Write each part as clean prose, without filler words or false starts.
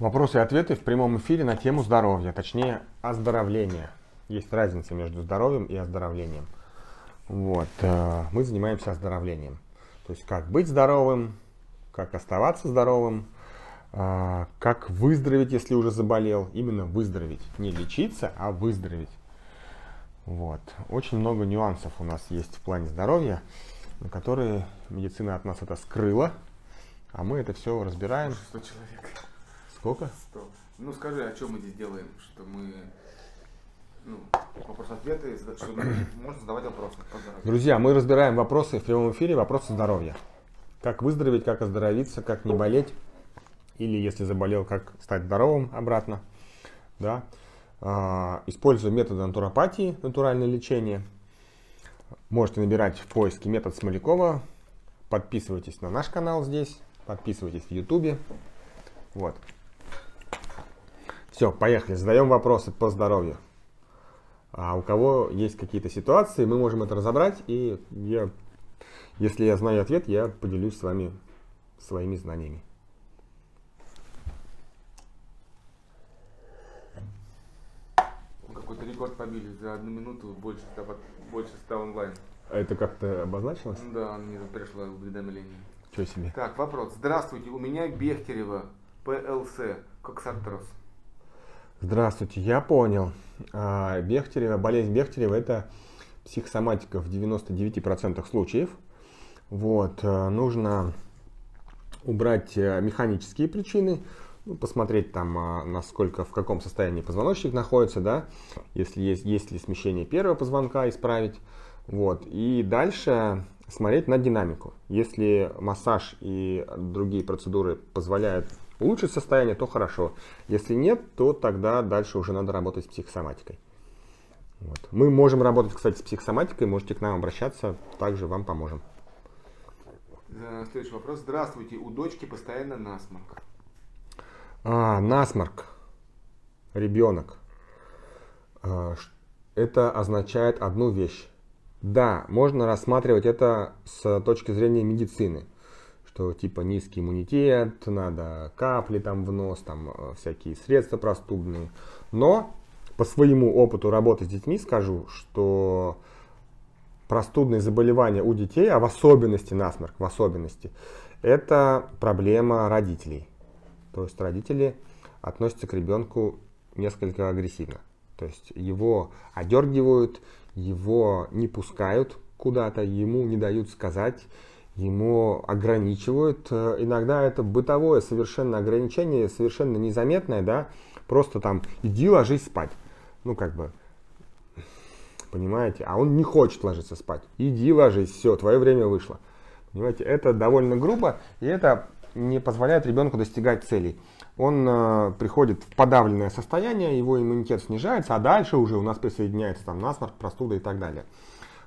Вопросы и ответы в прямом эфире на тему здоровья, точнее оздоровления. Есть разница между здоровьем и оздоровлением. Вот. Мы занимаемся оздоровлением. То есть как быть здоровым, как оставаться здоровым, как выздороветь, если уже заболел. Именно выздороветь. Не лечиться, а выздороветь. Вот. Очень много нюансов у нас есть в плане здоровья, на которые медицина от нас это скрыла, а мы это все разбираем. 100 человек. Сколько? 100. Ну скажи, о чем мы здесь делаем? Что мы... Ну, вопрос-ответы, можно задавать вопросы. Друзья, мы разбираем вопросы в прямом эфире, вопросы здоровья. Как выздороветь, как оздоровиться, как не болеть. Или, если заболел, как стать здоровым обратно. Да? Используя методы натуропатии, натуральное лечение. Можете набирать в поиске метод Смолякова. Подписывайтесь на наш канал здесь. Подписывайтесь в Ютубе. Вот. Все, поехали. Задаем вопросы по здоровью. А у кого есть какие-то ситуации, мы можем это разобрать, и если я знаю ответ, я поделюсь с вами своими знаниями. Какой-то рекорд побили, за одну минуту больше 100 онлайн. А это как-то обозначилось? Да, мне пришло уведомление. Чего себе? Так, вопрос. Здравствуйте, у меня Бехтерева, ПЛС, коксартроз. Здравствуйте, я понял. Бехтерева, болезнь Бехтерева – это психосоматика в 99% случаев. Вот, нужно убрать механические причины, посмотреть, там, насколько, в каком состоянии позвоночник находится, да, если есть ли смещение первого позвонка, исправить. Вот, и дальше смотреть на динамику. Если массаж и другие процедуры позволяют улучшить состояние, то хорошо. Если нет, то тогда дальше уже надо работать с психосоматикой. Вот. Мы можем работать, кстати, с психосоматикой. Можете к нам обращаться, также вам поможем. Следующий вопрос. Здравствуйте. У дочки постоянно насморк. Насморк. Ребенок. Это означает одну вещь. Да, можно рассматривать это с точки зрения медицины. Что типа низкий иммунитет, надо капли там в нос, там всякие средства простудные. Но по своему опыту работы с детьми скажу, что простудные заболевания у детей, а в особенности насморк, в особенности, это проблема родителей. То есть родители относятся к ребенку несколько агрессивно. То есть его одергивают, его не пускают куда-то, ему не дают сказать. Ему ограничивают. Иногда это бытовое совершенно ограничение, совершенно незаметное, да, просто там иди ложись спать. Ну, как бы, понимаете, а он не хочет ложиться спать. Иди ложись, все, твое время вышло. Понимаете, это довольно грубо, и это не позволяет ребенку достигать целей. Он приходит в подавленное состояние, его иммунитет снижается, а дальше уже у нас присоединяется там насморк, простуда и так далее.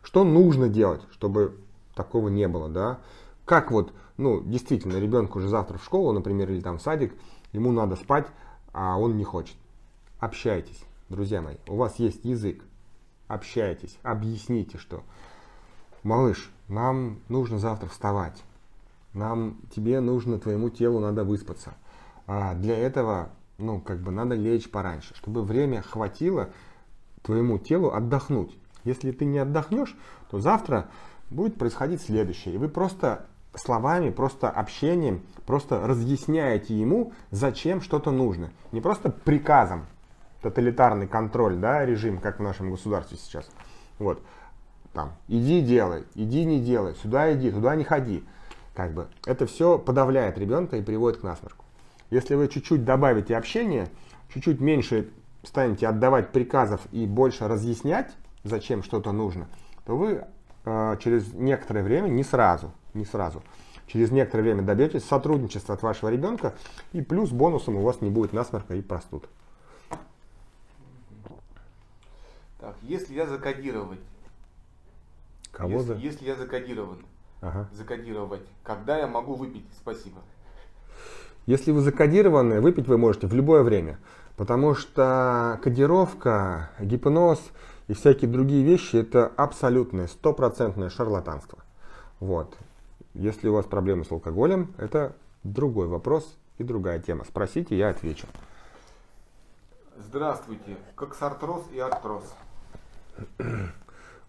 Что нужно делать, чтобы такого не было, да? Как вот, ну, действительно, ребенку уже завтра в школу, например, или там в садик, ему надо спать, а он не хочет. Общайтесь, друзья мои. У вас есть язык. Общайтесь, объясните, что малыш, нам нужно завтра вставать. Тебе нужно, твоему телу надо выспаться. А для этого, ну, как бы надо лечь пораньше, чтобы время хватило твоему телу отдохнуть. Если ты не отдохнешь, то завтра будет происходить следующее. И вы просто словами, просто общением, просто разъясняете ему, зачем что-то нужно. Не просто приказом, тоталитарный контроль, да, режим, как в нашем государстве сейчас. Вот. Там, иди делай, иди не делай, сюда иди, туда не ходи. Как бы это все подавляет ребенка и приводит к насморку. Если вы чуть-чуть добавите общение, чуть-чуть меньше станете отдавать приказов и больше разъяснять, зачем что-то нужно, то вы через некоторое время, не сразу, через некоторое время добьетесь сотрудничества от вашего ребенка, и плюс бонусом у вас не будет насморка и простуд. Так, если я закодировать. Кого за? Если я закодирован. Ага. Закодировать. Когда я могу выпить? Спасибо. Если вы закодированы, выпить вы можете в любое время. Потому что кодировка, гипноз и всякие другие вещи — это абсолютное, стопроцентное шарлатанство. Вот. Если у вас проблемы с алкоголем, это другой вопрос, и другая тема. Спросите, я отвечу. Здравствуйте. Коксартроз и артроз.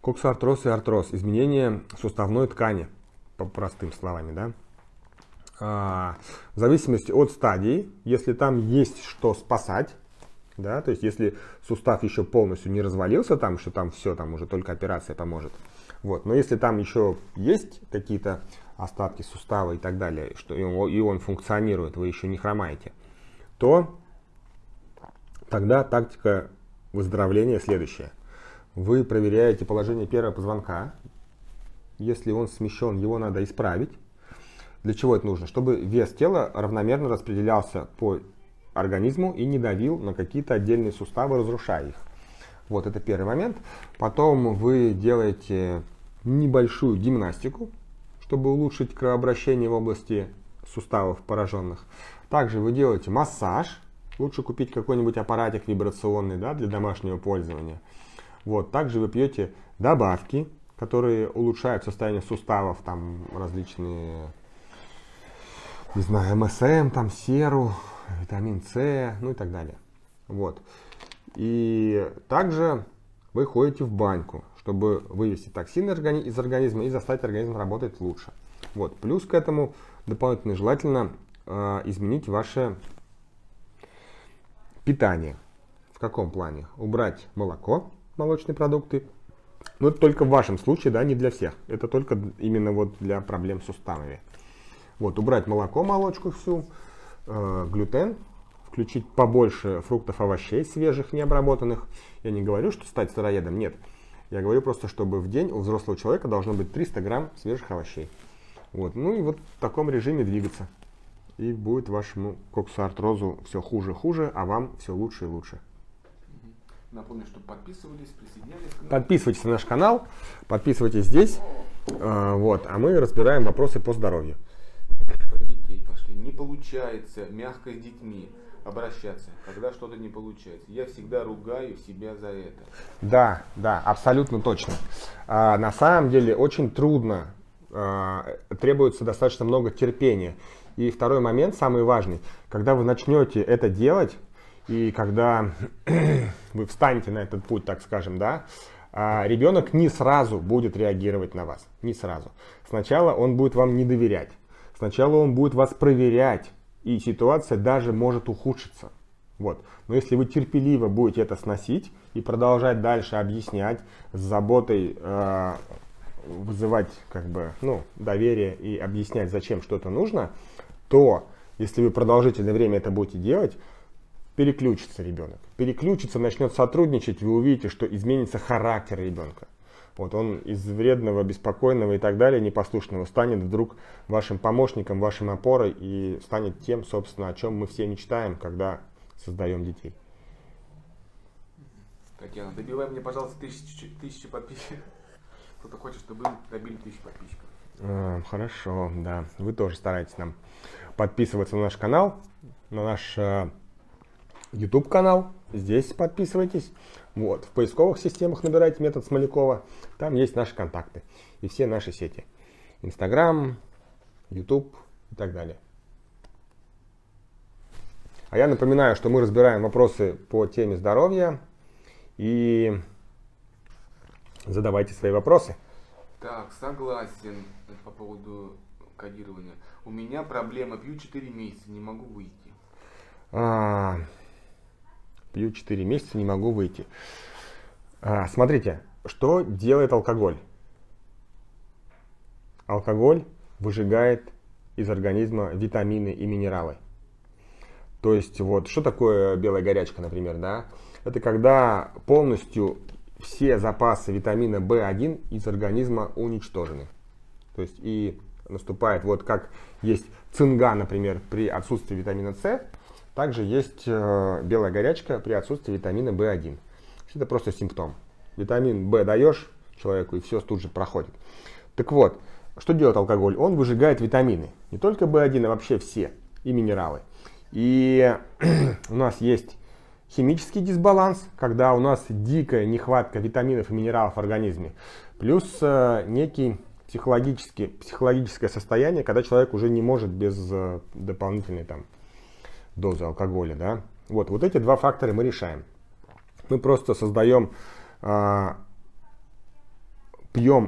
Коксартроз и артроз. Изменение суставной ткани, по простым словами, да? В зависимости от стадии, если там есть что спасать, да, то есть если сустав еще полностью не развалился, там что там все, там уже только операция поможет. Вот. Но если там еще есть какие-то остатки сустава и так далее, что, и он функционирует, вы еще не хромаете, то тогда тактика выздоровления следующая. Вы проверяете положение первого позвонка. Если он смещен, его надо исправить. Для чего это нужно? Чтобы вес тела равномерно распределялся по организму и не давил на какие-то отдельные суставы, разрушая их. Вот это первый момент. Потом вы делаете небольшую гимнастику, чтобы улучшить кровообращение в области суставов пораженных. Также вы делаете массаж. Лучше купить какой-нибудь аппаратик вибрационный, да, для домашнего пользования. Вот. Также вы пьете добавки, которые улучшают состояние суставов, там различные, не знаю, МСМ, там серу, витамин С, ну и так далее. Вот. И также вы ходите в баньку, чтобы вывести токсины из организма и заставить организм работать лучше. Вот. Плюс к этому дополнительно желательно изменить ваше питание. В каком плане? Убрать молоко, молочные продукты. Но это только в вашем случае, да, не для всех. Это только именно вот для проблем с суставами. Вот, убрать молоко, молочку всю, глютен, включить побольше фруктов, овощей свежих, необработанных. Я не говорю, что стать сыроедом, нет. Я говорю просто, чтобы в день у взрослого человека должно быть 300 грамм свежих овощей. Вот, ну и вот в таком режиме двигаться. И будет вашему коксоартрозу все хуже и хуже, а вам все лучше и лучше. Напомню, что подписывались, присоединялись. Подписывайтесь на наш канал, подписывайтесь здесь. Вот, а мы разбираем вопросы по здоровью. Про детей пошли. Не получается мягко с детьми обращаться, когда что-то не получается. Я всегда ругаю себя за это. Да, да, абсолютно точно. На самом деле очень трудно, требуется достаточно много терпения. И второй момент, самый важный, когда вы начнете это делать, и когда вы встанете на этот путь, так скажем, да, ребенок не сразу будет реагировать на вас. Не сразу. Сначала он будет вам не доверять. Сначала он будет вас проверять. И ситуация даже может ухудшиться. Вот. Но если вы терпеливо будете это сносить и продолжать дальше объяснять, с заботой вызывать, как бы, ну, доверие и объяснять, зачем что-то нужно, то если вы продолжительное время это будете делать, переключится ребенок. Переключится, начнет сотрудничать, вы увидите, что изменится характер ребенка. Вот он из вредного, беспокойного и так далее, непослушного, станет вдруг вашим помощником, вашим опорой и станет тем, собственно, о чем мы все мечтаем, когда создаем детей. Татьяна, добивай мне, пожалуйста, тысячи подписчиков. Кто-то хочет, чтобы мы добили 1000 подписчиков. Хорошо, да. Вы тоже стараетесь нам подписываться на наш канал, на наш YouTube канал, здесь подписывайтесь. Вот. В поисковых системах набирайте метод Смолякова, там есть наши контакты и все наши сети. Instagram, YouTube и так далее. А я напоминаю, что мы разбираем вопросы по теме здоровья, и задавайте свои вопросы. Так, согласен по поводу кодирования. У меня проблема, пью 4 месяца, не могу выйти. Пью 4 месяца, не могу выйти. Смотрите, что делает алкоголь? Алкоголь выжигает из организма витамины и минералы. То есть, вот, что такое белая горячка, например, да? Это когда полностью все запасы витамина В1 из организма уничтожены. То есть, и наступает, вот как есть цинга, например, при отсутствии витамина С, также есть белая горячка при отсутствии витамина В1. Это просто симптом. Витамин В даешь человеку, и все тут же проходит. Так вот, что делает алкоголь? Он выжигает витамины. Не только В1, а вообще все. И минералы. И у нас есть химический дисбаланс, когда у нас дикая нехватка витаминов и минералов в организме. Плюс некий психологическое состояние, когда человек уже не может без дополнительной там дозу алкоголя, да. Вот, вот эти два фактора мы решаем. Мы просто создаем, пьем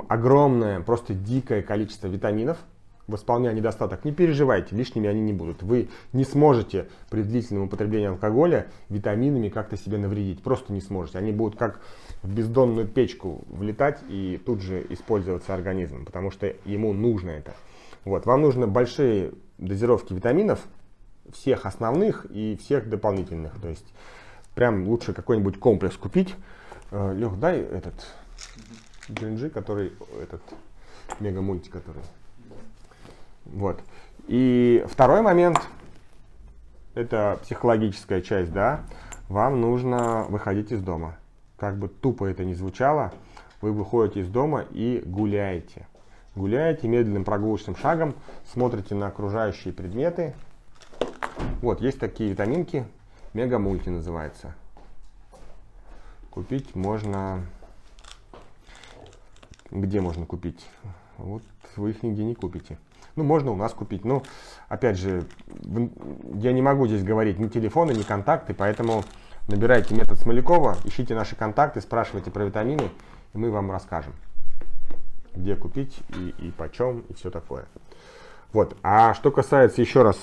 огромное, просто дикое количество витаминов, восполняя недостаток. Не переживайте, лишними они не будут. Вы не сможете при длительном употреблении алкоголя витаминами как-то себе навредить. Просто не сможете. Они будут как в бездонную печку влетать и тут же использоваться организмом, потому что ему нужно это. Вот. Вам нужны большие дозировки витаминов, всех основных и всех дополнительных. То есть прям лучше какой-нибудь комплекс купить. Лех, дай этот Гринджи, который этот мега-мульти, который. Вот. И второй момент, это психологическая часть, да. Вам нужно выходить из дома. Как бы тупо это ни звучало, вы выходите из дома и гуляете. Гуляете медленным прогулочным шагом, смотрите на окружающие предметы. Вот, есть такие витаминки, мега-мульти называется. Купить можно... Где можно купить? Вот вы их нигде не купите. Ну, можно у нас купить, но, опять же, я не могу здесь говорить ни телефоны, ни контакты, поэтому набирайте метод Смолякова, ищите наши контакты, спрашивайте про витамины, и мы вам расскажем, где купить и почем, и все такое. Вот, а что касается, еще раз,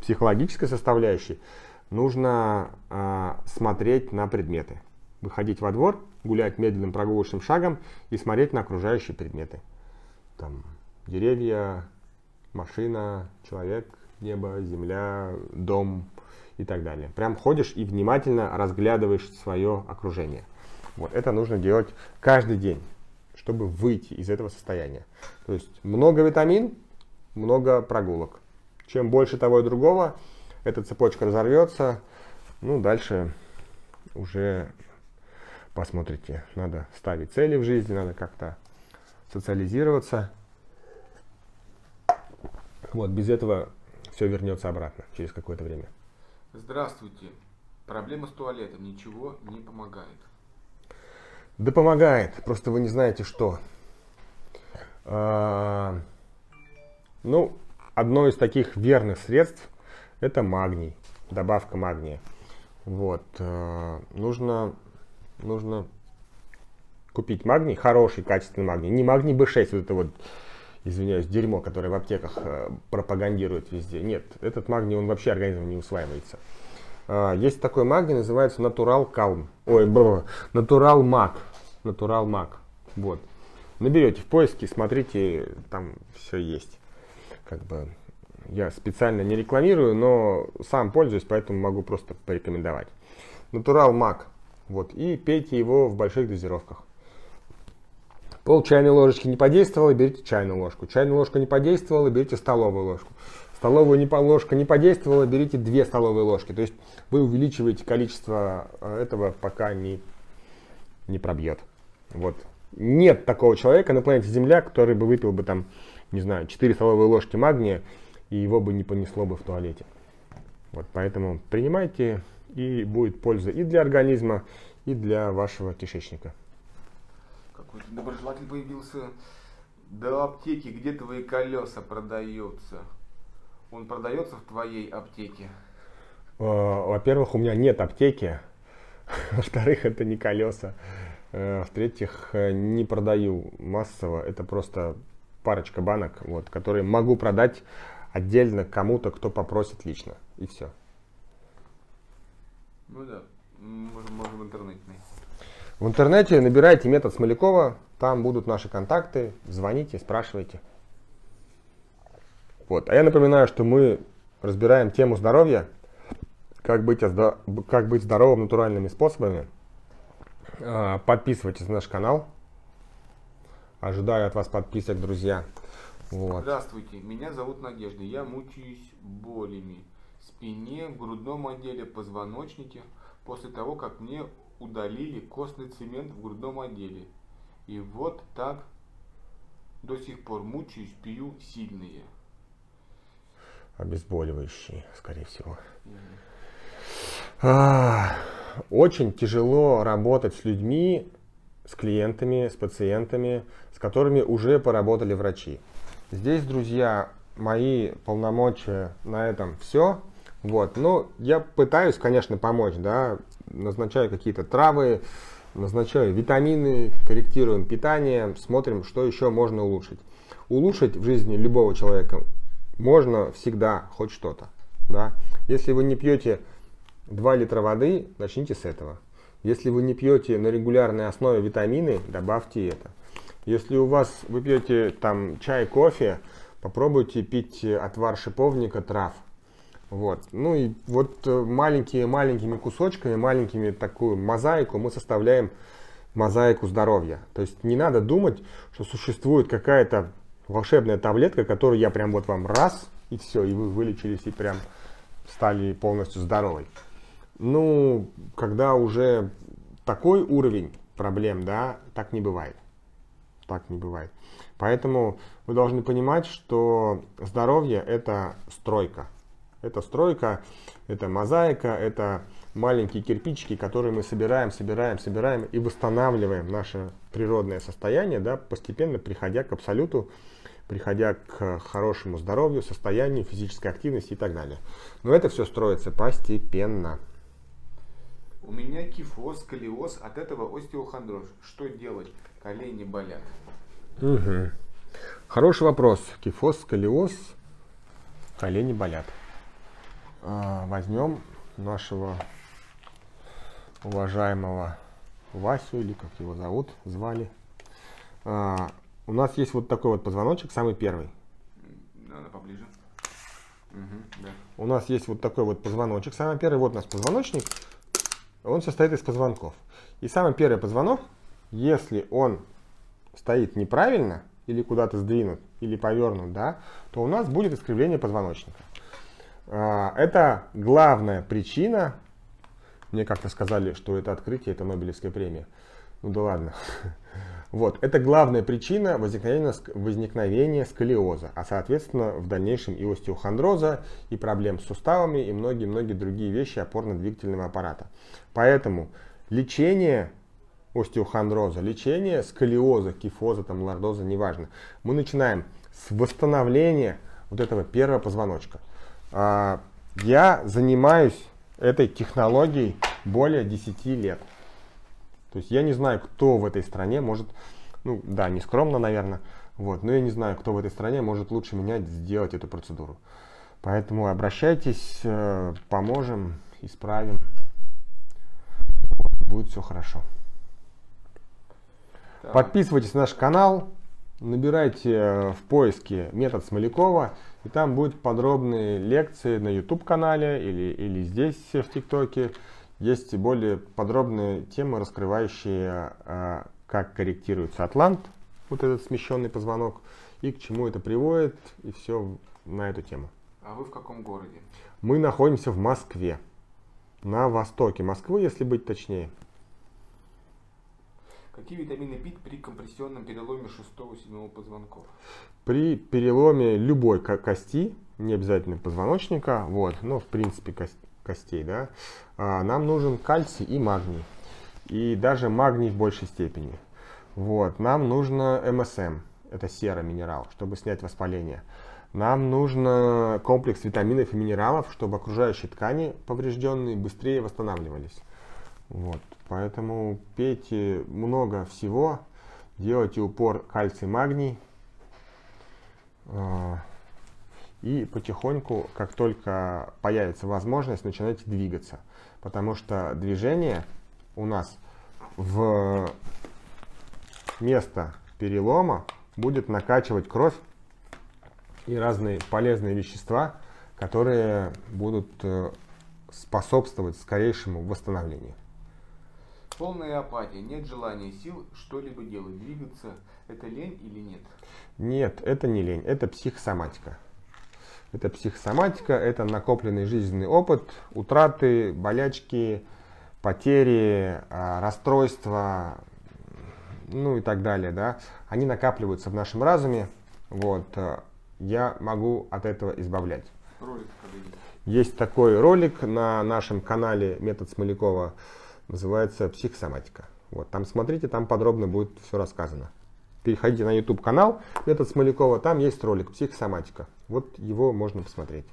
психологической составляющей, нужно смотреть на предметы. Выходить во двор, гулять медленным прогулочным шагом и смотреть на окружающие предметы. Там деревья, машина, человек, небо, земля, дом и так далее. Прям ходишь и внимательно разглядываешь свое окружение. Вот это нужно делать каждый день, чтобы выйти из этого состояния. То есть много витамин, много прогулок. Чем больше того и другого, эта цепочка разорвется. Ну, дальше уже... Посмотрите, надо ставить цели в жизни, надо как-то социализироваться. Вот, без этого все вернется обратно через какое-то время. Здравствуйте. Проблема с туалетом. Ничего не помогает. Да помогает, просто вы не знаете, что. Ну, одно из таких верных средств — это магний, добавка магния. Вот, нужно купить магний, хороший, качественный магний. Не магний B6, вот это вот, извиняюсь, дерьмо, которое в аптеках пропагандирует везде. Нет, этот магний, он вообще организмом не усваивается. Есть такой магний, называется Natural Calm. Ой, бро, Natural Mac. Natural Mac. Вот. Наберете в поиске, смотрите, там все есть. Как бы я специально не рекламирую, но сам пользуюсь, поэтому могу просто порекомендовать. Natural Mac. Вот, и пейте его в больших дозировках. Пол чайной ложечки не подействовало, берите чайную ложку. Чайная ложка не подействовала, берите столовую ложку. Столовая ложка не подействовала, берите 2 столовые ложки. То есть вы увеличиваете количество этого, пока не пробьет. Вот. Нет такого человека на планете Земля, который бы выпил бы там, не знаю, 4 столовые ложки магния, и его бы не понесло бы в туалете. Вот, поэтому принимайте... И будет польза и для организма, и для вашего кишечника. Какой-то доброжелатель появился. До аптеки, где твои колеса продаются? Он продается в твоей аптеке? Во-первых, у меня нет аптеки. Во-вторых, это не колеса. В-третьих, не продаю массово. Это просто парочка банок, вот, которые могу продать отдельно кому-то, кто попросит лично. И все. Ну да, можем в интернете. В интернете набирайте метод Смолякова, там будут наши контакты, звоните, спрашивайте. Вот. А я напоминаю, что мы разбираем тему здоровья, как быть здоровым натуральными способами. Подписывайтесь на наш канал. Ожидаю от вас подписок, друзья. Вот. Здравствуйте, меня зовут Надежда, я мучаюсь болями. Спине, в грудном отделе, позвоночнике, после того, как мне удалили костный цемент в грудном отделе. И вот так до сих пор мучаюсь, пью сильные. Обезболивающие, скорее всего. Очень тяжело работать с людьми, с клиентами, с пациентами, с которыми уже поработали врачи. Здесь, друзья, мои полномочия на этом все. Вот. Ну, я пытаюсь, конечно, помочь, да, назначаю какие-то травы, назначаю витамины, корректируем питание, смотрим, что еще можно улучшить. Улучшить в жизни любого человека можно всегда хоть что-то, да. Если вы не пьете 2 литра воды, начните с этого. Если вы не пьете на регулярной основе витамины, добавьте это. Если у вас вы пьете там чай, кофе, попробуйте пить отвар шиповника, трав. Вот. Ну и вот маленькими кусочками, маленькими такую мозаику мы составляем мозаику здоровья. То есть не надо думать, что существует какая-то волшебная таблетка, которую я прям вот вам раз, и все, и вы вылечились, и прям стали полностью здоровой. Ну, когда уже такой уровень проблем, да, так не бывает. Так не бывает. Поэтому вы должны понимать, что здоровье – это стройка. Это стройка, это мозаика, это маленькие кирпичики, которые мы собираем и восстанавливаем наше природное состояние, да, постепенно приходя к абсолюту, приходя к хорошему здоровью, состоянию, физической активности и так далее. Но это все строится постепенно. У меня кифоз, сколиоз, от этого остеохондроз. Что делать? Колени болят. Угу. Хороший вопрос. Кифоз, сколиоз, колени болят. Возьмем нашего уважаемого Васю, или как его зовут, звали. У нас есть вот такой вот позвоночник, самый первый. Надо поближе. Угу, да. У нас есть вот такой вот позвоночник, самый первый. Вот у нас позвоночник, он состоит из позвонков. И самый первый позвонок, если он стоит неправильно, или куда-то сдвинут, или повернут, да, то у нас будет искривление позвоночника. Это главная причина, мне как-то сказали, что это открытие, это Нобелевская премия. Ну да ладно. Вот, это главная причина возникновения сколиоза, а соответственно в дальнейшем и остеохондроза, и проблем с суставами, и многие-многие другие вещи опорно-двигательного аппарата. Поэтому лечение остеохондроза, лечение сколиоза, кифоза, там, лордоза, неважно. Мы начинаем с восстановления вот этого первого позвоночка. Я занимаюсь этой технологией более 10 лет. То есть я не знаю, кто в этой стране может, ну да, не скромно, наверное, вот, но я не знаю, кто в этой стране может лучше меня сделать эту процедуру. Поэтому обращайтесь, поможем, исправим. Будет все хорошо. Да. Подписывайтесь на наш канал. Набирайте в поиске метод Смолякова, и там будут подробные лекции на YouTube-канале или здесь в ТикТоке. Есть более подробные темы, раскрывающие, как корректируется атлант, вот этот смещенный позвонок, и к чему это приводит, и все на эту тему. А вы в каком городе? Мы находимся в Москве, на востоке Москвы, если быть точнее. Какие витамины пить при компрессионном переломе 6-7 позвонков? При переломе любой кости, не обязательно позвоночника, вот, но в принципе костей, да, нам нужен кальций и магний. И даже магний в большей степени. Вот, нам нужно МСМ, это серый минерал, чтобы снять воспаление. Нам нужен комплекс витаминов и минералов, чтобы окружающие ткани поврежденные быстрее восстанавливались. Вот, поэтому пейте много всего, делайте упор кальций, магний, и потихоньку, как только появится возможность, начинайте двигаться, потому что движение у нас в место перелома будет накачивать кровь и разные полезные вещества, которые будут способствовать скорейшему восстановлению. Полная апатия, нет желания, сил что-либо делать, двигаться, это лень или нет? Нет, это не лень, это психосоматика. Это психосоматика, это накопленный жизненный опыт, утраты, болячки, потери, расстройства, ну и так далее, да. Они накапливаются в нашем разуме, вот, я могу от этого избавлять. Ролик, есть такой ролик на нашем канале «Метод Смолякова». Называется «Психосоматика». Вот, там смотрите, там подробно будет все рассказано. Переходите на YouTube канал «Метод Смолякова», там есть ролик «Психосоматика». Вот его можно посмотреть.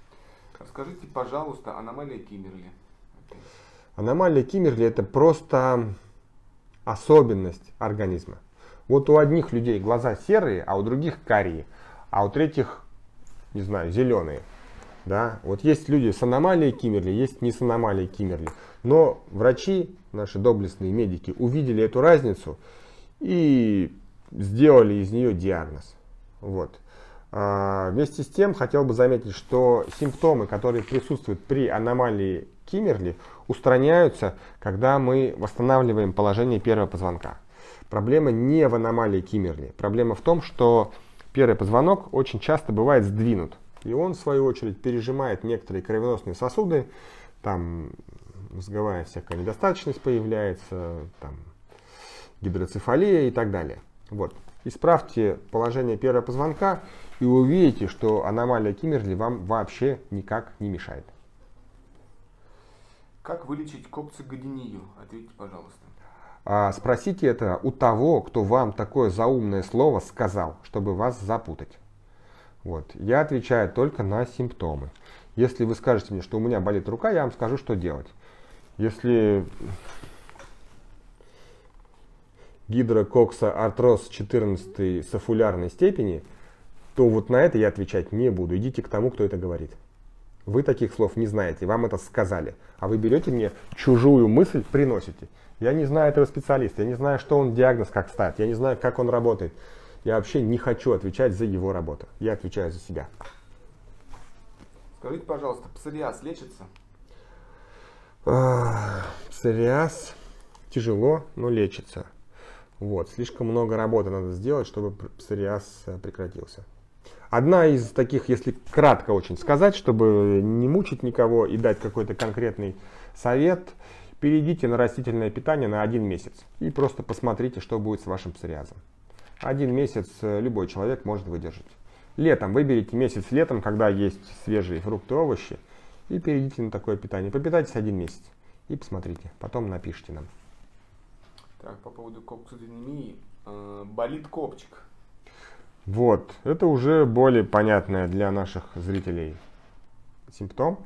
Расскажите, пожалуйста, аномалия Киммерли. Аномалия Киммерли — это просто особенность организма. Вот у одних людей глаза серые, а у других карие, а у третьих, не знаю, зеленые. Да? Вот есть люди с аномалией Киммерли, есть не с аномалией Киммерли. Но врачи, наши доблестные медики, увидели эту разницу и сделали из нее диагноз. Вот. Вместе с тем хотел бы заметить, что симптомы, которые присутствуют при аномалии Киммерли, устраняются, когда мы восстанавливаем положение первого позвонка. Проблема не в аномалии Киммерли. Проблема в том, что первый позвонок очень часто бывает сдвинут. И он, в свою очередь, пережимает некоторые кровеносные сосуды. Там мозговая всякая недостаточность появляется, там гидроцефалия и так далее. Вот. Исправьте положение первого позвонка и увидите, что аномалия Киммерли вам вообще никак не мешает. Как вылечить кокцигодинию? Ответьте, пожалуйста. Спросите это у того, кто вам такое заумное слово сказал, чтобы вас запутать. Вот. Я отвечаю только на симптомы. Если вы скажете мне, что у меня болит рука, я вам скажу, что делать. Если гидрококсоартроз 14 сафулярной степени, то вот на это я отвечать не буду. Идите к тому, кто это говорит. Вы таких слов не знаете, вам это сказали. А вы берете мне чужую мысль, приносите. Я не знаю этого специалиста, я не знаю, что он диагноз как ставит, я не знаю, как он работает. Я вообще не хочу отвечать за его работу. Я отвечаю за себя. Скажите, пожалуйста, псориаз лечится? Псориаз тяжело, но лечится. Вот. Слишком много работы надо сделать, чтобы псориаз прекратился. Одна из таких, если кратко очень сказать, чтобы не мучить никого и дать какой-то конкретный совет, перейдите на растительное питание на 1 месяц и просто посмотрите, что будет с вашим псориазом. 1 месяц любой человек может выдержать. Летом выберите месяц летом, когда есть свежие фрукты, овощи, и перейдите на такое питание. Попитайтесь 1 месяц и посмотрите, потом напишите нам. Так, по поводу кокцидинемии, болит копчик. Вот, это уже более понятное для наших зрителей симптом.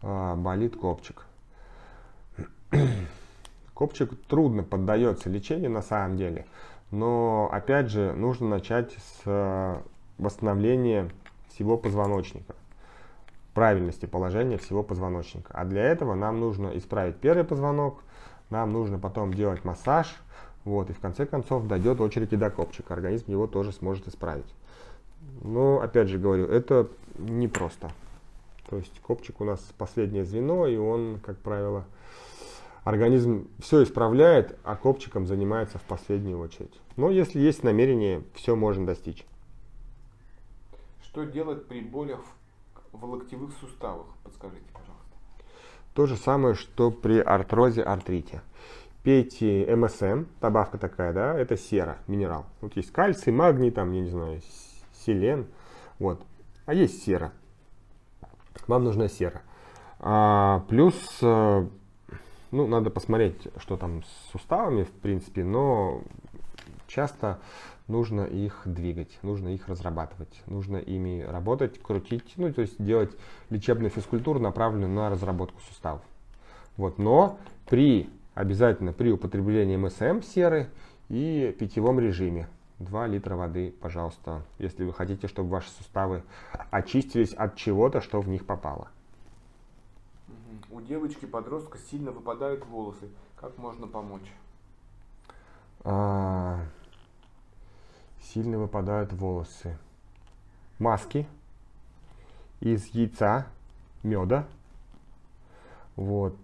Болит копчик. Копчик трудно поддается лечению на самом деле, но опять же нужно начать с восстановления всего позвоночника, правильности положения всего позвоночника. А для этого нам нужно исправить первый позвонок, нам нужно потом делать массаж. Вот, и в конце концов дойдет очередь и до копчика. Организм его тоже сможет исправить. Но, опять же говорю, это непросто. То есть копчик у нас последнее звено, и он, как правило, организм все исправляет, а копчиком занимается в последнюю очередь. Но если есть намерение, все можно достичь. Что делать при болях в локтевых суставах? Подскажите, пожалуйста. То же самое, что при артрозе, артрите. Пейте МСМ, добавка такая, да, это сера, минерал. Вот есть кальций, магний, там, я не знаю, селен, вот. А есть сера. Вам нужна сера. Плюс, ну, надо посмотреть, что там с суставами, в принципе, но часто нужно их двигать, нужно их разрабатывать, нужно ими работать, крутить, ну, то есть делать лечебную физкультуру, направленную на разработку суставов. Вот, но обязательно при употреблении МСМ серы и питьевом режиме 2 литра воды, пожалуйста, если вы хотите, чтобы ваши суставы очистились от чего-то, что в них попало. У девочки-подростка сильно выпадают волосы. Как можно помочь? Сильно выпадают волосы. Маски из яйца, меда. Вот.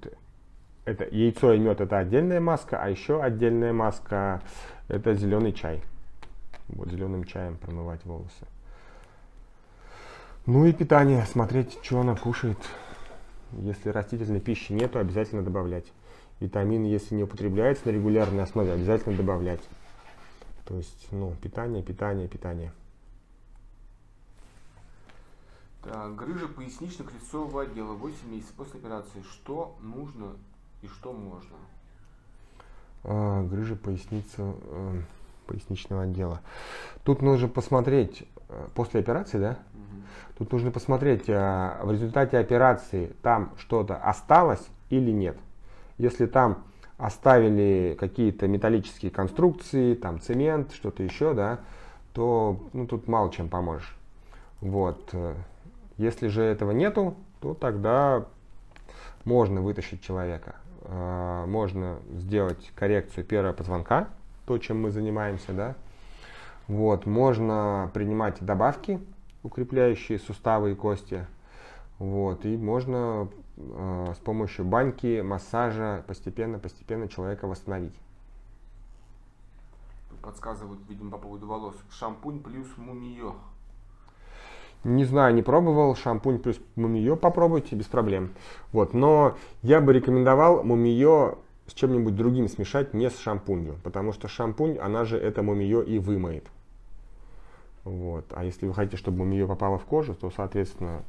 Это яйцо и мед — это отдельная маска, а еще отдельная маска — это зеленый чай. Вот зеленым чаем промывать волосы. Ну и питание, смотреть, что она кушает. Если растительной пищи нет, то обязательно добавлять. Витамины, если не употребляются на регулярной основе, обязательно добавлять. То есть, ну, питание, питание, питание. Так, грыжа пояснично-крестцового отдела, 8 месяцев после операции. Что нужно и что можно? Грыжа поясницы поясничного отдела. Тут нужно посмотреть, после операции, да? Тут нужно посмотреть, в результате операции там что-то осталось или нет. Если там оставили какие-то металлические конструкции, там цемент, что-то еще, да, то ну, тут мало чем поможешь. Вот. Если же этого нету, то тогда можно вытащить человека. Можно сделать коррекцию первого позвонка, то, чем мы занимаемся, да. Вот. Можно принимать добавки, укрепляющие суставы и кости. Вот. И можно с помощью баньки, массажа постепенно человека восстановить. Подсказывают, видимо, по поводу волос. Шампунь плюс мумиё. Не знаю, не пробовал. Шампунь плюс мумиё попробуйте, без проблем. Вот. Но я бы рекомендовал мумиё с чем-нибудь другим смешать, не с шампунью. Потому что шампунь, она же это мумиё и вымоет. Вот. А если вы хотите, чтобы мумиё попало в кожу, то, соответственно,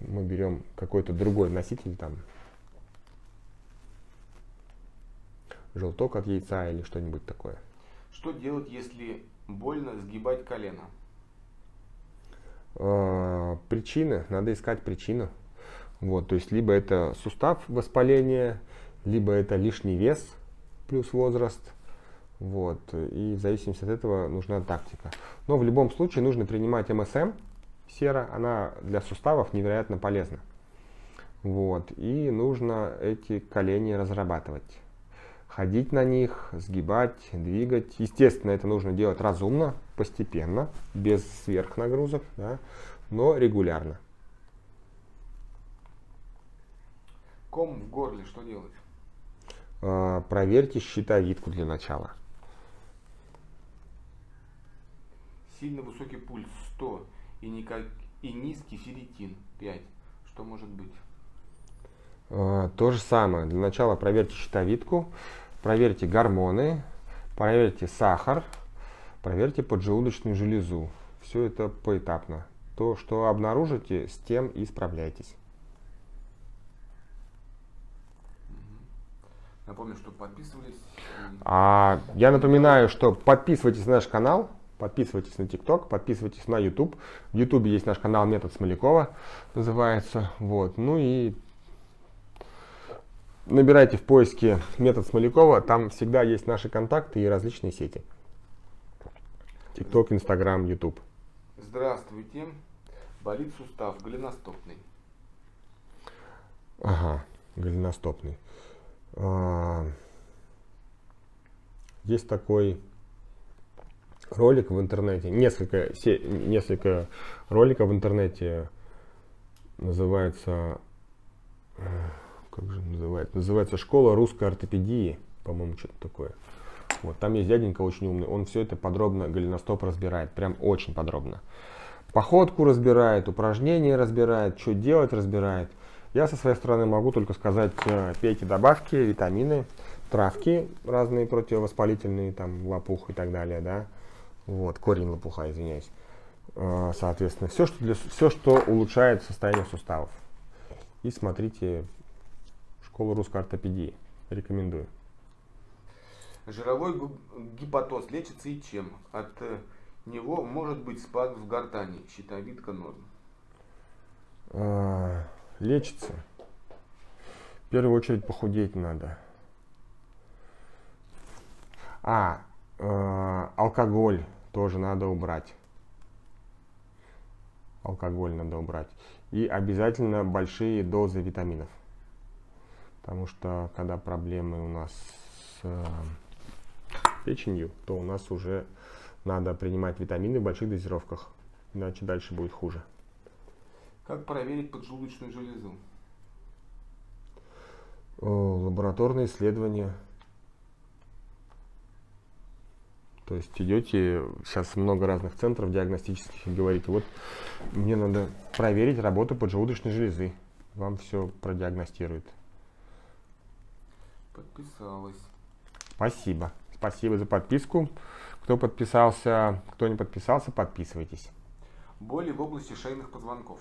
мы берем какой-то другой носитель, там желток от яйца или что-нибудь такое. Что делать, если больно сгибать колено? Причины. Надо искать причину. Вот, то есть либо это сустав воспаления, либо это лишний вес плюс возраст. Вот, и в зависимости от этого нужна тактика. Но в любом случае нужно принимать МСМ. Сера, она для суставов невероятно полезна. Вот. И нужно эти колени разрабатывать. Ходить на них, сгибать, двигать. Естественно, это нужно делать разумно, постепенно, без сверхнагрузок, да, но регулярно. Ком в горле, что делать? Проверьте щитовидку для начала. Сильно высокий пульс 100. И низкий ферритин 5. Что может быть? То же самое. Для начала проверьте щитовидку, проверьте гормоны, проверьте сахар, проверьте поджелудочную железу. Все это поэтапно. То, что обнаружите, с тем и справляйтесь. Напомню, что подписывались. Я напоминаю, что подписывайтесь на наш канал. Подписывайтесь на ТикТок, подписывайтесь на YouTube. В YouTube есть наш канал «Метод Смолякова», называется. Вот. Ну и набирайте в поиске «Метод Смолякова». Там всегда есть наши контакты и различные сети. ТикТок, Инстаграм, YouTube. Здравствуйте. Болит сустав голеностопный. Ага, голеностопный. Есть такой ролик в интернете, несколько роликов в интернете, называется, как же называется «Школа русской ортопедии», по-моему, что-то такое. Вот, там есть дяденька очень умный, он все это подробно, голеностоп разбирает, прям очень подробно. Походку разбирает, упражнения разбирает, что делать разбирает. Я со своей стороны могу только сказать, пейте добавки, витамины, травки разные противовоспалительные, там лопух и так далее, да. Вот, корень лопуха, извиняюсь. Соответственно, все, что улучшает состояние суставов. И смотрите «Школу русской ортопедии». Рекомендую. Жировой гепатоз лечится и чем? От него может быть спад в гортани, щитовидка норм. Лечится. В первую очередь похудеть надо. Алкоголь тоже надо убрать. Алкоголь надо убрать. И обязательно большие дозы витаминов. Потому что когда проблемы у нас с печенью, то у нас уже надо принимать витамины в больших дозировках. Иначе дальше будет хуже. Как проверить поджелудочную железу? Лабораторные исследования. То есть идете, сейчас много разных центров диагностических, и говорите, вот мне надо проверить работу поджелудочной железы. Вам все продиагностируют. Подписалась. Спасибо. Спасибо за подписку. Кто подписался, кто не подписался, подписывайтесь. Боли в области шейных позвонков.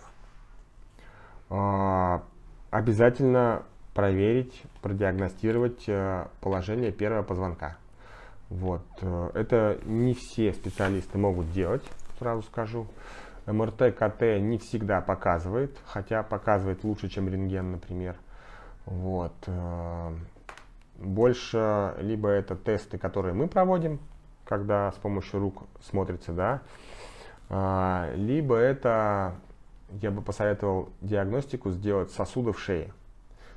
Обязательно проверить, продиагностировать положение первого позвонка. Вот. Это не все специалисты могут делать, сразу скажу. МРТ, КТ не всегда показывает, хотя показывает лучше, чем рентген, например. Вот. Больше либо это тесты, которые мы проводим, когда с помощью рук смотрится, да, либо это, я бы посоветовал диагностику сделать сосудов шеи.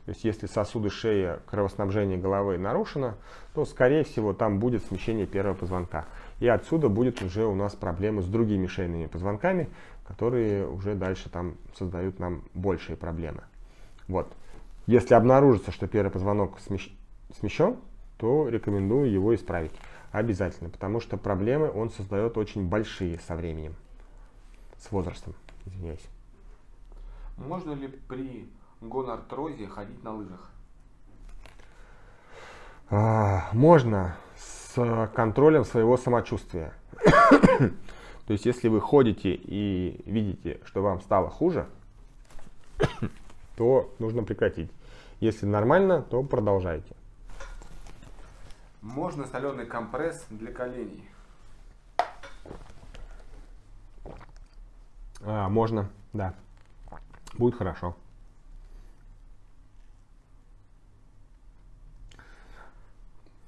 То есть, если сосуды шеи, кровоснабжение головы нарушено, то, скорее всего, там будет смещение первого позвонка. И отсюда будет уже у нас проблемы с другими шейными позвонками, которые уже дальше там создают нам большие проблемы. Вот. Если обнаружится, что первый позвонок смещен, то рекомендую его исправить. Обязательно, потому что проблемы он создает очень большие со временем, с возрастом. Извиняюсь. Можно ли при гонартрозе ходить на лыжах? Можно, с контролем своего самочувствия. То есть, если вы ходите и видите, что вам стало хуже, то нужно прекратить. Если нормально, то продолжайте. Можно соленый компресс для коленей? Можно, да. Будет хорошо.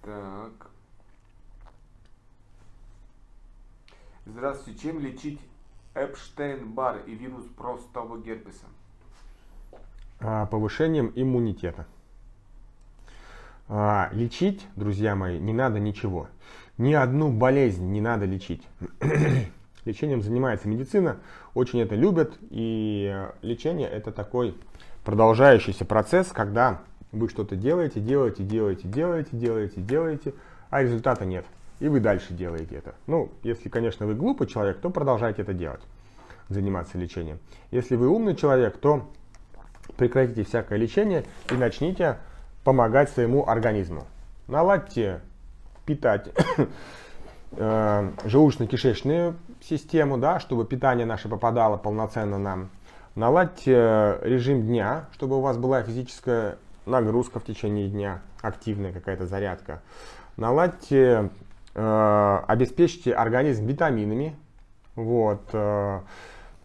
Так. Здравствуйте. Чем лечить Эпштейн-Бар и вирус простого герпеса? Повышением иммунитета. Лечить, друзья мои, не надо ничего. Ни одну болезнь не надо лечить. Лечением занимается медицина, очень это любят. И лечение — это такой продолжающийся процесс, когда вы что-то делаете, а результата нет. И вы дальше делаете это. Ну, если, конечно, вы глупый человек, то продолжайте это делать, заниматься лечением. Если вы умный человек, то прекратите всякое лечение и начните помогать своему организму. Наладьте питать желудочно-кишечную систему, да, чтобы питание наше попадало полноценно нам. Наладьте режим дня, чтобы у вас была физическая нагрузка в течение дня, активная какая-то зарядка. Наладьте, обеспечьте организм витаминами. Вот,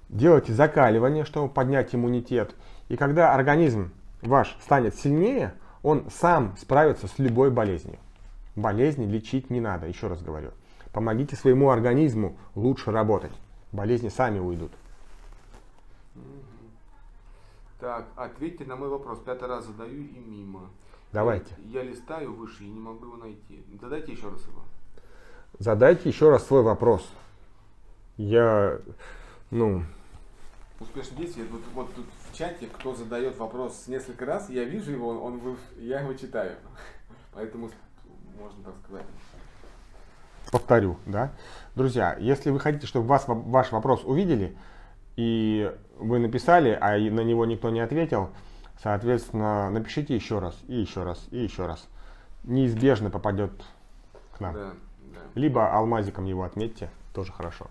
делайте закаливание, чтобы поднять иммунитет. И когда организм ваш станет сильнее, он сам справится с любой болезнью. Болезни лечить не надо, еще раз говорю. Помогите своему организму лучше работать. Болезни сами уйдут. Так, ответьте на мой вопрос. 5-й раз задаю и мимо. Давайте. Я листаю выше и не могу его найти. Задайте еще раз его. Задайте еще раз свой вопрос. Я, успешно действие. Вот тут в чате, кто задает вопрос несколько раз, я вижу его, я его читаю. Поэтому можно так сказать. Повторю, да? Друзья, если вы хотите, чтобы ваш вопрос увидели, и вы написали, а на него никто не ответил, соответственно, напишите еще раз, и еще раз, и еще раз. Неизбежно попадет к нам. Да, да. Либо алмазиком его отметьте, тоже хорошо.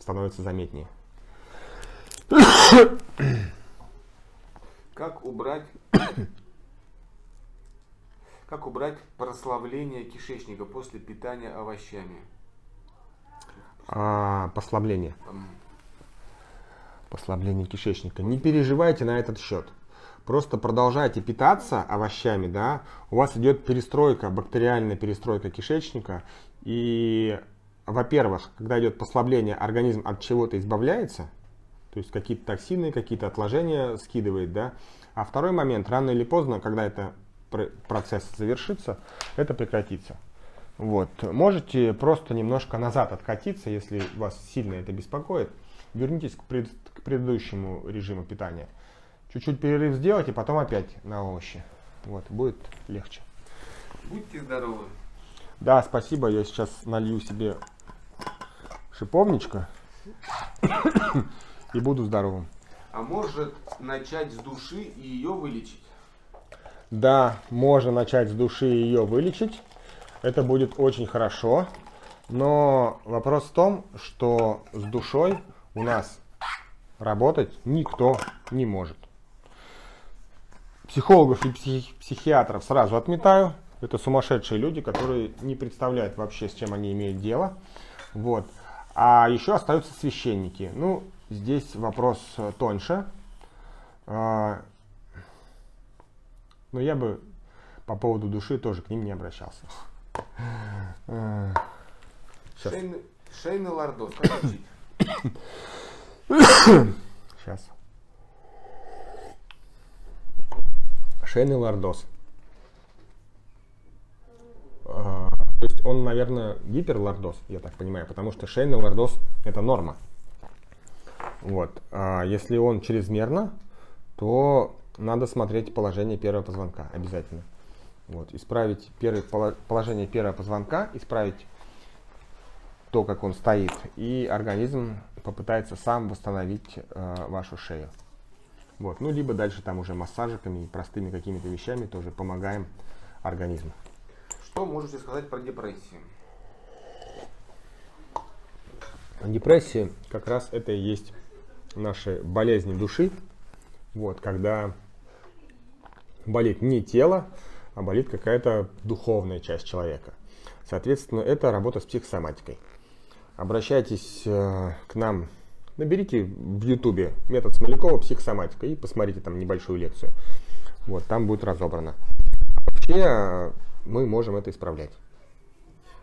Становится заметнее. Как убрать послабление кишечника после питания овощами? Послабление. Послабление кишечника. Не переживайте на этот счет. Просто продолжайте питаться овощами, да. У вас идет перестройка, бактериальная перестройка кишечника. И, во-первых, когда идет послабление, организм от чего-то избавляется. То есть какие-то токсины, какие-то отложения скидывает, да. А второй момент, рано или поздно, когда этот процесс завершится, это прекратится. Вот. Можете просто немножко назад откатиться, если вас сильно это беспокоит. Вернитесь к предыдущему режиму питания. Чуть-чуть перерыв сделайте, потом опять на овощи. Вот, будет легче. Будьте здоровы. Да, спасибо. Я сейчас налью себе шиповничка и буду здоровым. А может начать с души и ее вылечить? Да, можно начать с души и ее вылечить. Это будет очень хорошо. Но вопрос в том, что с душой у нас работать никто не может. Психологов и психиатров сразу отметаю. Это сумасшедшие люди, которые не представляют вообще, с чем они имеют дело. Вот. А еще остаются священники. Ну, здесь вопрос тоньше. Но я бы по поводу души тоже к ним не обращался. Шейна Лардос. Сейчас. Шейна Лардос. То есть он, наверное, гиперлордоз, я так понимаю, потому что шейный лордоз – это норма. Вот. А если он чрезмерно, то надо смотреть положение первого позвонка обязательно. Вот. Исправить положение первого позвонка, исправить то, как он стоит, и организм попытается сам восстановить вашу шею. Вот. Ну, либо дальше там уже массажиками и простыми какими-то вещами тоже помогаем организму. Что можете сказать про депрессию? Депрессия как раз это и есть наши болезни души. Вот, когда болит не тело, а болит какая-то духовная часть человека. Соответственно, это работа с психосоматикой. Обращайтесь к нам, наберите в Ютубе метод Смолякова «Психосоматика» и посмотрите там небольшую лекцию. Вот, там будет разобрано. Вообще, мы можем это исправлять.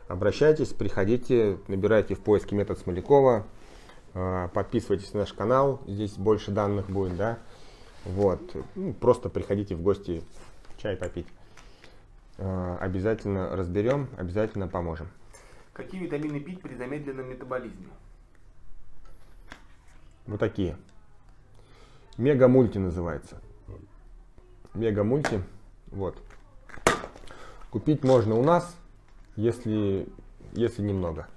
Обращайтесь, приходите, набирайте в поиске метод Смолякова, подписывайтесь на наш канал, здесь больше данных будет, да. Вот. Ну, просто приходите в гости чай попить. Обязательно разберем, обязательно поможем. Какие витамины пить при замедленном метаболизме? Вот такие. Мегамульти называется. Мегамульти. Вот. Купить можно у нас, если немного.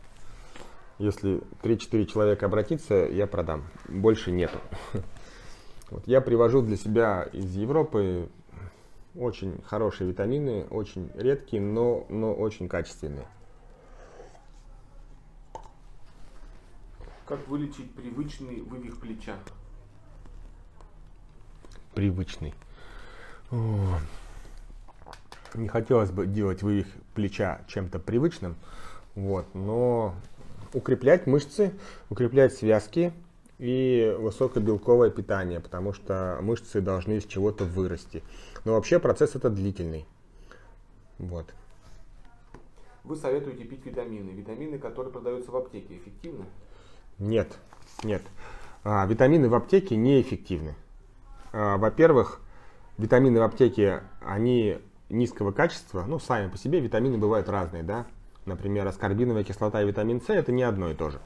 Если 3-4 человека обратится, я продам. Больше нету. Вот, я привожу для себя из Европы очень хорошие витамины, очень редкие, но очень качественные. Как вылечить привычный вывих плеча? Привычный. Не хотелось бы делать вывих плеча чем-то привычным, вот, но укреплять мышцы, укреплять связки и высокобелковое питание, потому что мышцы должны из чего-то вырасти. Но вообще процесс это длительный. Вот. Вы советуете пить витамины. Витамины, которые продаются в аптеке, эффективны? Нет, нет. Витамины в аптеке неэффективны. Во-первых, витамины в аптеке, они низкого качества, ну, сами по себе витамины бывают разные, да. Например, аскорбиновая кислота и витамин С – это не одно и то же.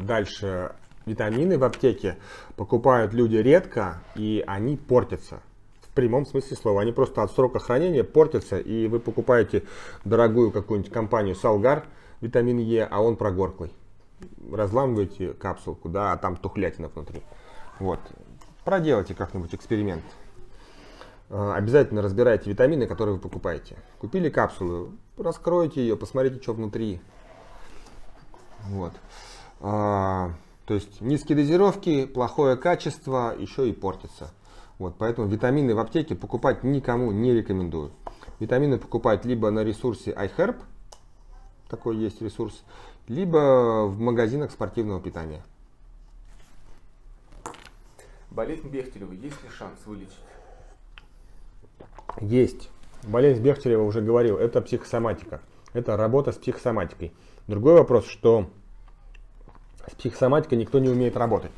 Дальше. Витамины в аптеке покупают люди редко, и они портятся. В прямом смысле слова. Они просто от срока хранения портятся, и вы покупаете дорогую какую-нибудь компанию Solgar, витамин Е, а он прогорклый. Разламываете капсулку, да, а там тухлятина внутри. Вот. Проделайте как-нибудь эксперимент. Обязательно разбирайте витамины, которые вы покупаете. Купили капсулу, раскройте ее, посмотрите, что внутри. Вот. То есть низкие дозировки, плохое качество, еще и портится. Вот, поэтому витамины в аптеке покупать никому не рекомендую. Витамины покупать либо на ресурсе iHerb, такой есть ресурс, либо в магазинах спортивного питания. Болезнь Бехтерева, есть ли шанс вылечить? Есть. Болезнь Бехтерева, уже говорил, это психосоматика. Это работа с психосоматикой. Другой вопрос, что с психосоматикой никто не умеет работать.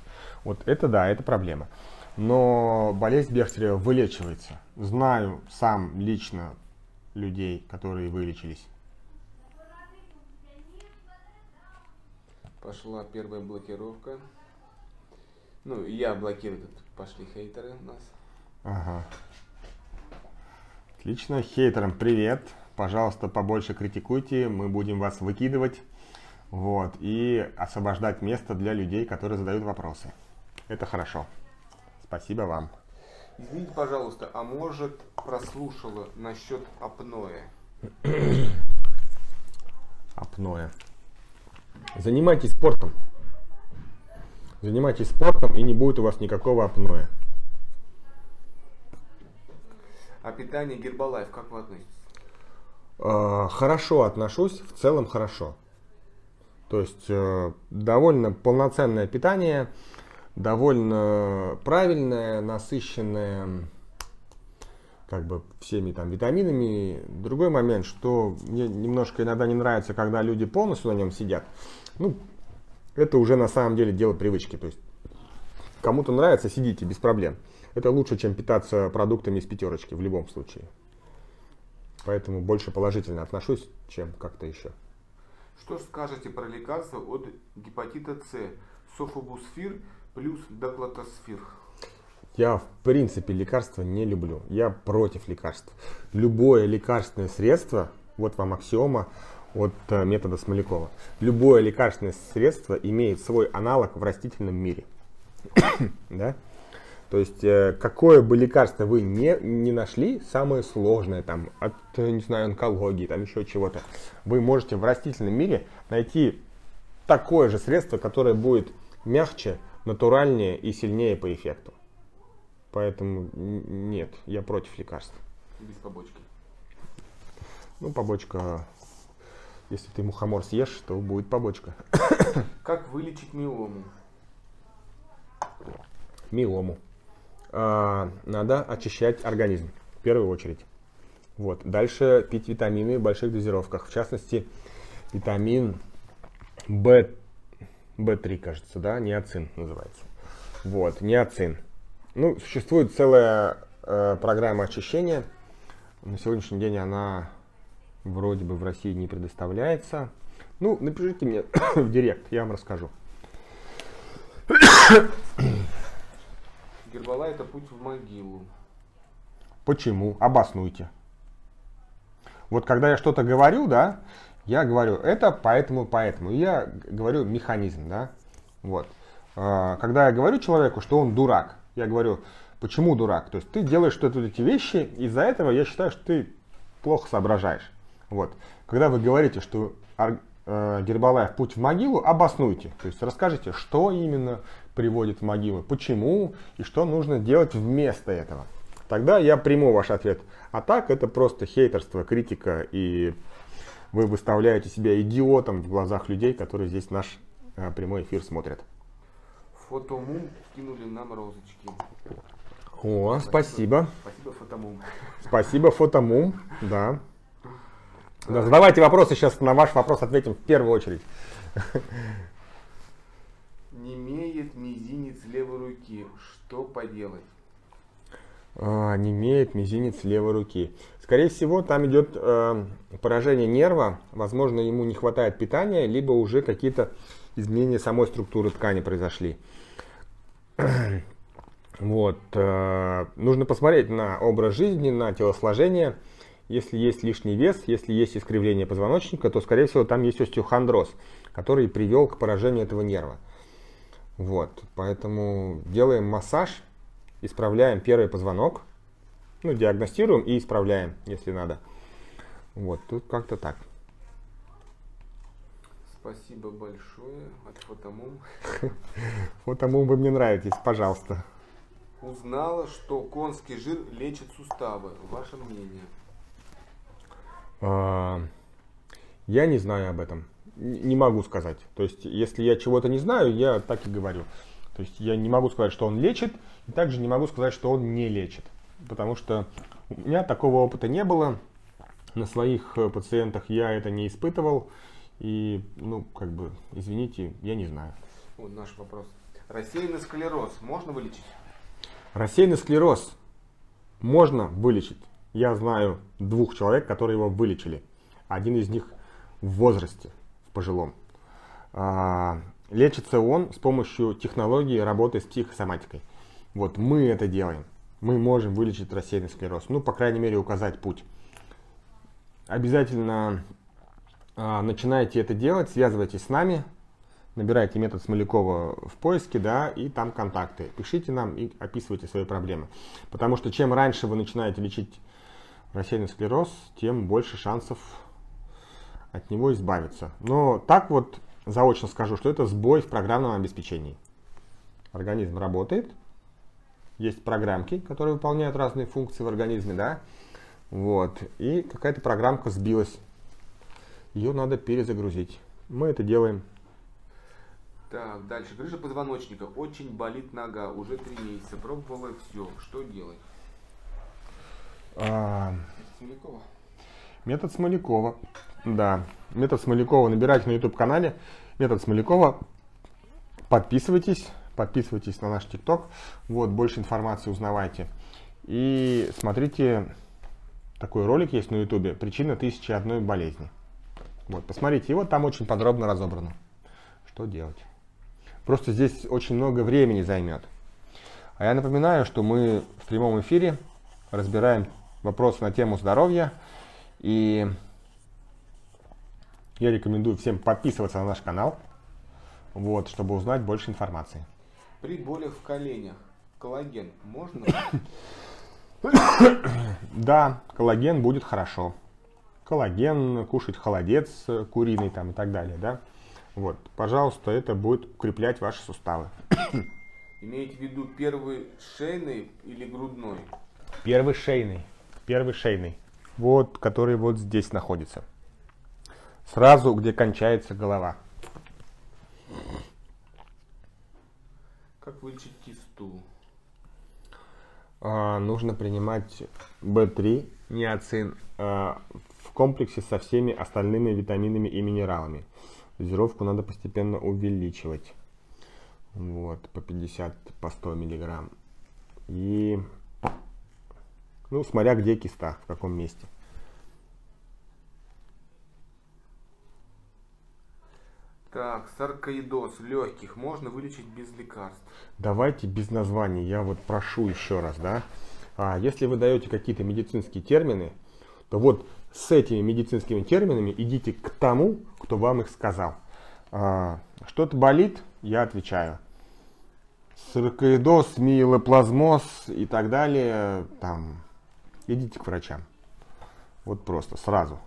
Вот это да, это проблема. Но болезнь Бехтерева вылечивается. Знаю сам лично людей, которые вылечились. Пошла первая блокировка. Ну, я блокирую. Пошли хейтеры у нас. Ага. Отлично. Хейтерам привет. Пожалуйста, побольше критикуйте. Мы будем вас выкидывать. Вот. И освобождать место для людей, которые задают вопросы. Это хорошо. Спасибо вам. Извините, пожалуйста, а может прослушала насчет апноэ? Апноэ. Занимайтесь спортом. Занимайтесь спортом, и не будет у вас никакого апноэ. о питании Гербалайф, как вы относитесь? Хорошо отношусь, в целом хорошо. То есть довольно полноценное питание, довольно правильное, насыщенное как бы всеми там витаминами. Другой момент, что мне немножко иногда не нравится, когда люди полностью на нем сидят. Ну, это уже на самом деле дело привычки. То есть кому-то нравится, сидите без проблем. Это лучше, чем питаться продуктами из пятерочки в любом случае. Поэтому больше положительно отношусь, чем как-то еще. Что скажете про лекарства от гепатита С? Софобусфир плюс доклотосфир. Я, в принципе, лекарства не люблю. Я против лекарств. Любое лекарственное средство, вот вам аксиома от метода Смолякова, любое лекарственное средство имеет свой аналог в растительном мире. Да? То есть, какое бы лекарство вы не нашли, самое сложное, там, от, не знаю, онкологии, там еще чего-то, вы можете в растительном мире найти такое же средство, которое будет мягче, натуральнее и сильнее по эффекту. Поэтому нет, я против лекарств. Без побочки? Ну, побочка, если ты мухомор съешь, то будет побочка. Как вылечить миому? Миому. Надо очищать организм, в первую очередь. Вот. Дальше пить витамины в больших дозировках. В частности, витамин B3, кажется, да, ниацин называется. Вот, ниацин. Ну, существует целая программа очищения. На сегодняшний день она вроде бы в России не предоставляется. Ну, напишите мне в директ, я вам расскажу. Гербалайф — это путь в могилу. Почему? Обоснуйте. Вот когда я что-то говорю, да, я говорю это поэтому. Я говорю механизм, да. Вот. Когда я говорю человеку, что он дурак, я говорю, почему дурак? То есть ты делаешь что-то, эти вещи, из-за этого я считаю, что ты плохо соображаешь. Вот. Когда вы говорите, что Гербалайф — путь в могилу, обоснуйте. То есть расскажите, что именно приводит в могилу, почему и что нужно делать вместо этого. Тогда я приму ваш ответ. А так это просто хейтерство, критика, и вы выставляете себя идиотом в глазах людей, которые здесь наш прямой эфир смотрят. Фотомум кинули нам розочки. О, спасибо. Спасибо, Фотомум. Спасибо, Фотомум, да. Да, задавайте вопросы, сейчас на ваш вопрос ответим в первую очередь. Немеет мизинец левой руки. Что поделать? Немеет мизинец левой руки. Скорее всего, там идет поражение нерва. Возможно, ему не хватает питания, либо уже какие-то изменения самой структуры ткани произошли. Вот. Нужно посмотреть на образ жизни, на телосложение. Если есть лишний вес, если есть искривление позвоночника, то, скорее всего, там есть остеохондроз, который привел к поражению этого нерва. Вот. Поэтому делаем массаж, исправляем первый позвонок, ну, диагностируем и исправляем, если надо. Вот. Тут как-то так. Спасибо большое от Фотомум. Фотомум, вы мне нравитесь, пожалуйста. Узнала, что конский жир лечит суставы. Ваше мнение? Я не знаю об этом. Не могу сказать. То есть, если я чего-то не знаю, я так и говорю. То есть, я не могу сказать, что он лечит, и также не могу сказать, что он не лечит. Потому что у меня такого опыта не было. На своих пациентах я это не испытывал. И, ну, как бы, извините, я не знаю. Вот наш вопрос. Рассеянный склероз можно вылечить? Рассеянный склероз можно вылечить. Я знаю двух человек, которые его вылечили. Один из них в возрасте, в пожилом. Лечится он с помощью технологии работы с психосоматикой. Вот мы это делаем. Мы можем вылечить рассеянный склероз. Ну, по крайней мере, указать путь. Обязательно начинаете это делать, связывайтесь с нами, набирайте метод Смолякова в поиске, да, и там контакты. Пишите нам и описывайте свои проблемы. Потому что чем раньше вы начинаете лечить рассеянный склероз, тем больше шансов от него избавиться. Но так вот заочно скажу, что это сбой в программном обеспечении. Организм работает, есть программки, которые выполняют разные функции в организме, да, вот, и какая-то программка сбилась, ее надо перезагрузить, мы это делаем. Так, дальше, грыжа позвоночника, очень болит нога, уже 3 месяца, пробовала все, что делать? Метод Смолякова, да, метод Смолякова набирайте на YouTube-канале, метод Смолякова, подписывайтесь, подписывайтесь на наш TikTok, вот, больше информации узнавайте. И смотрите, такой ролик есть на YouTube, причина 1001 болезни. Вот, посмотрите, его там очень подробно разобрано, что делать. Просто здесь очень много времени займет. А я напоминаю, что мы в прямом эфире разбираем вопросы на тему здоровья. И я рекомендую всем подписываться на наш канал, вот, чтобы узнать больше информации. При болях в коленях коллаген можно? Да, коллаген будет хорошо. Коллаген, кушать холодец куриный там и так далее, да? Вот, пожалуйста, это будет укреплять ваши суставы. Имеете в виду первый шейный или грудной? Первый шейный, первый шейный. Вот, который вот здесь находится. Сразу, где кончается голова. Как вылечить кисту? Нужно принимать В3 ниацин в комплексе со всеми остальными витаминами и минералами. Дозировку надо постепенно увеличивать. Вот, по 50, по 100 миллиграмм. И... ну, смотря где киста, в каком месте. Так, саркоидоз легких можно вылечить без лекарств? Давайте без названий, я вот прошу еще раз, да. Если вы даете какие-то медицинские термины, то вот с этими медицинскими терминами идите к тому, кто вам их сказал. Что-то болит, я отвечаю. Саркоидоз, миелоплазмоз и так далее, там... идите к врачам. Вот просто, сразу.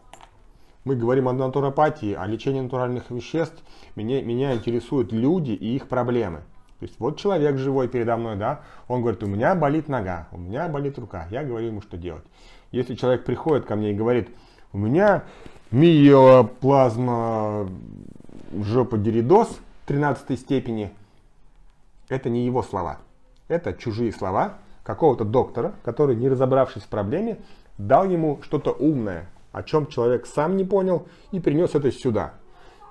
Мы говорим о натуропатии, о лечении натуральных веществ. Меня интересуют люди и их проблемы. То есть вот человек живой передо мной, да, он говорит, у меня болит нога, у меня болит рука. Я говорю ему, что делать. Если человек приходит ко мне и говорит, у меня миелоплазма жоподиридоз 13 степени, это не его слова. Это чужие слова какого-то доктора, который, не разобравшись в проблеме, дал ему что-то умное, о чем человек сам не понял, и принес это сюда.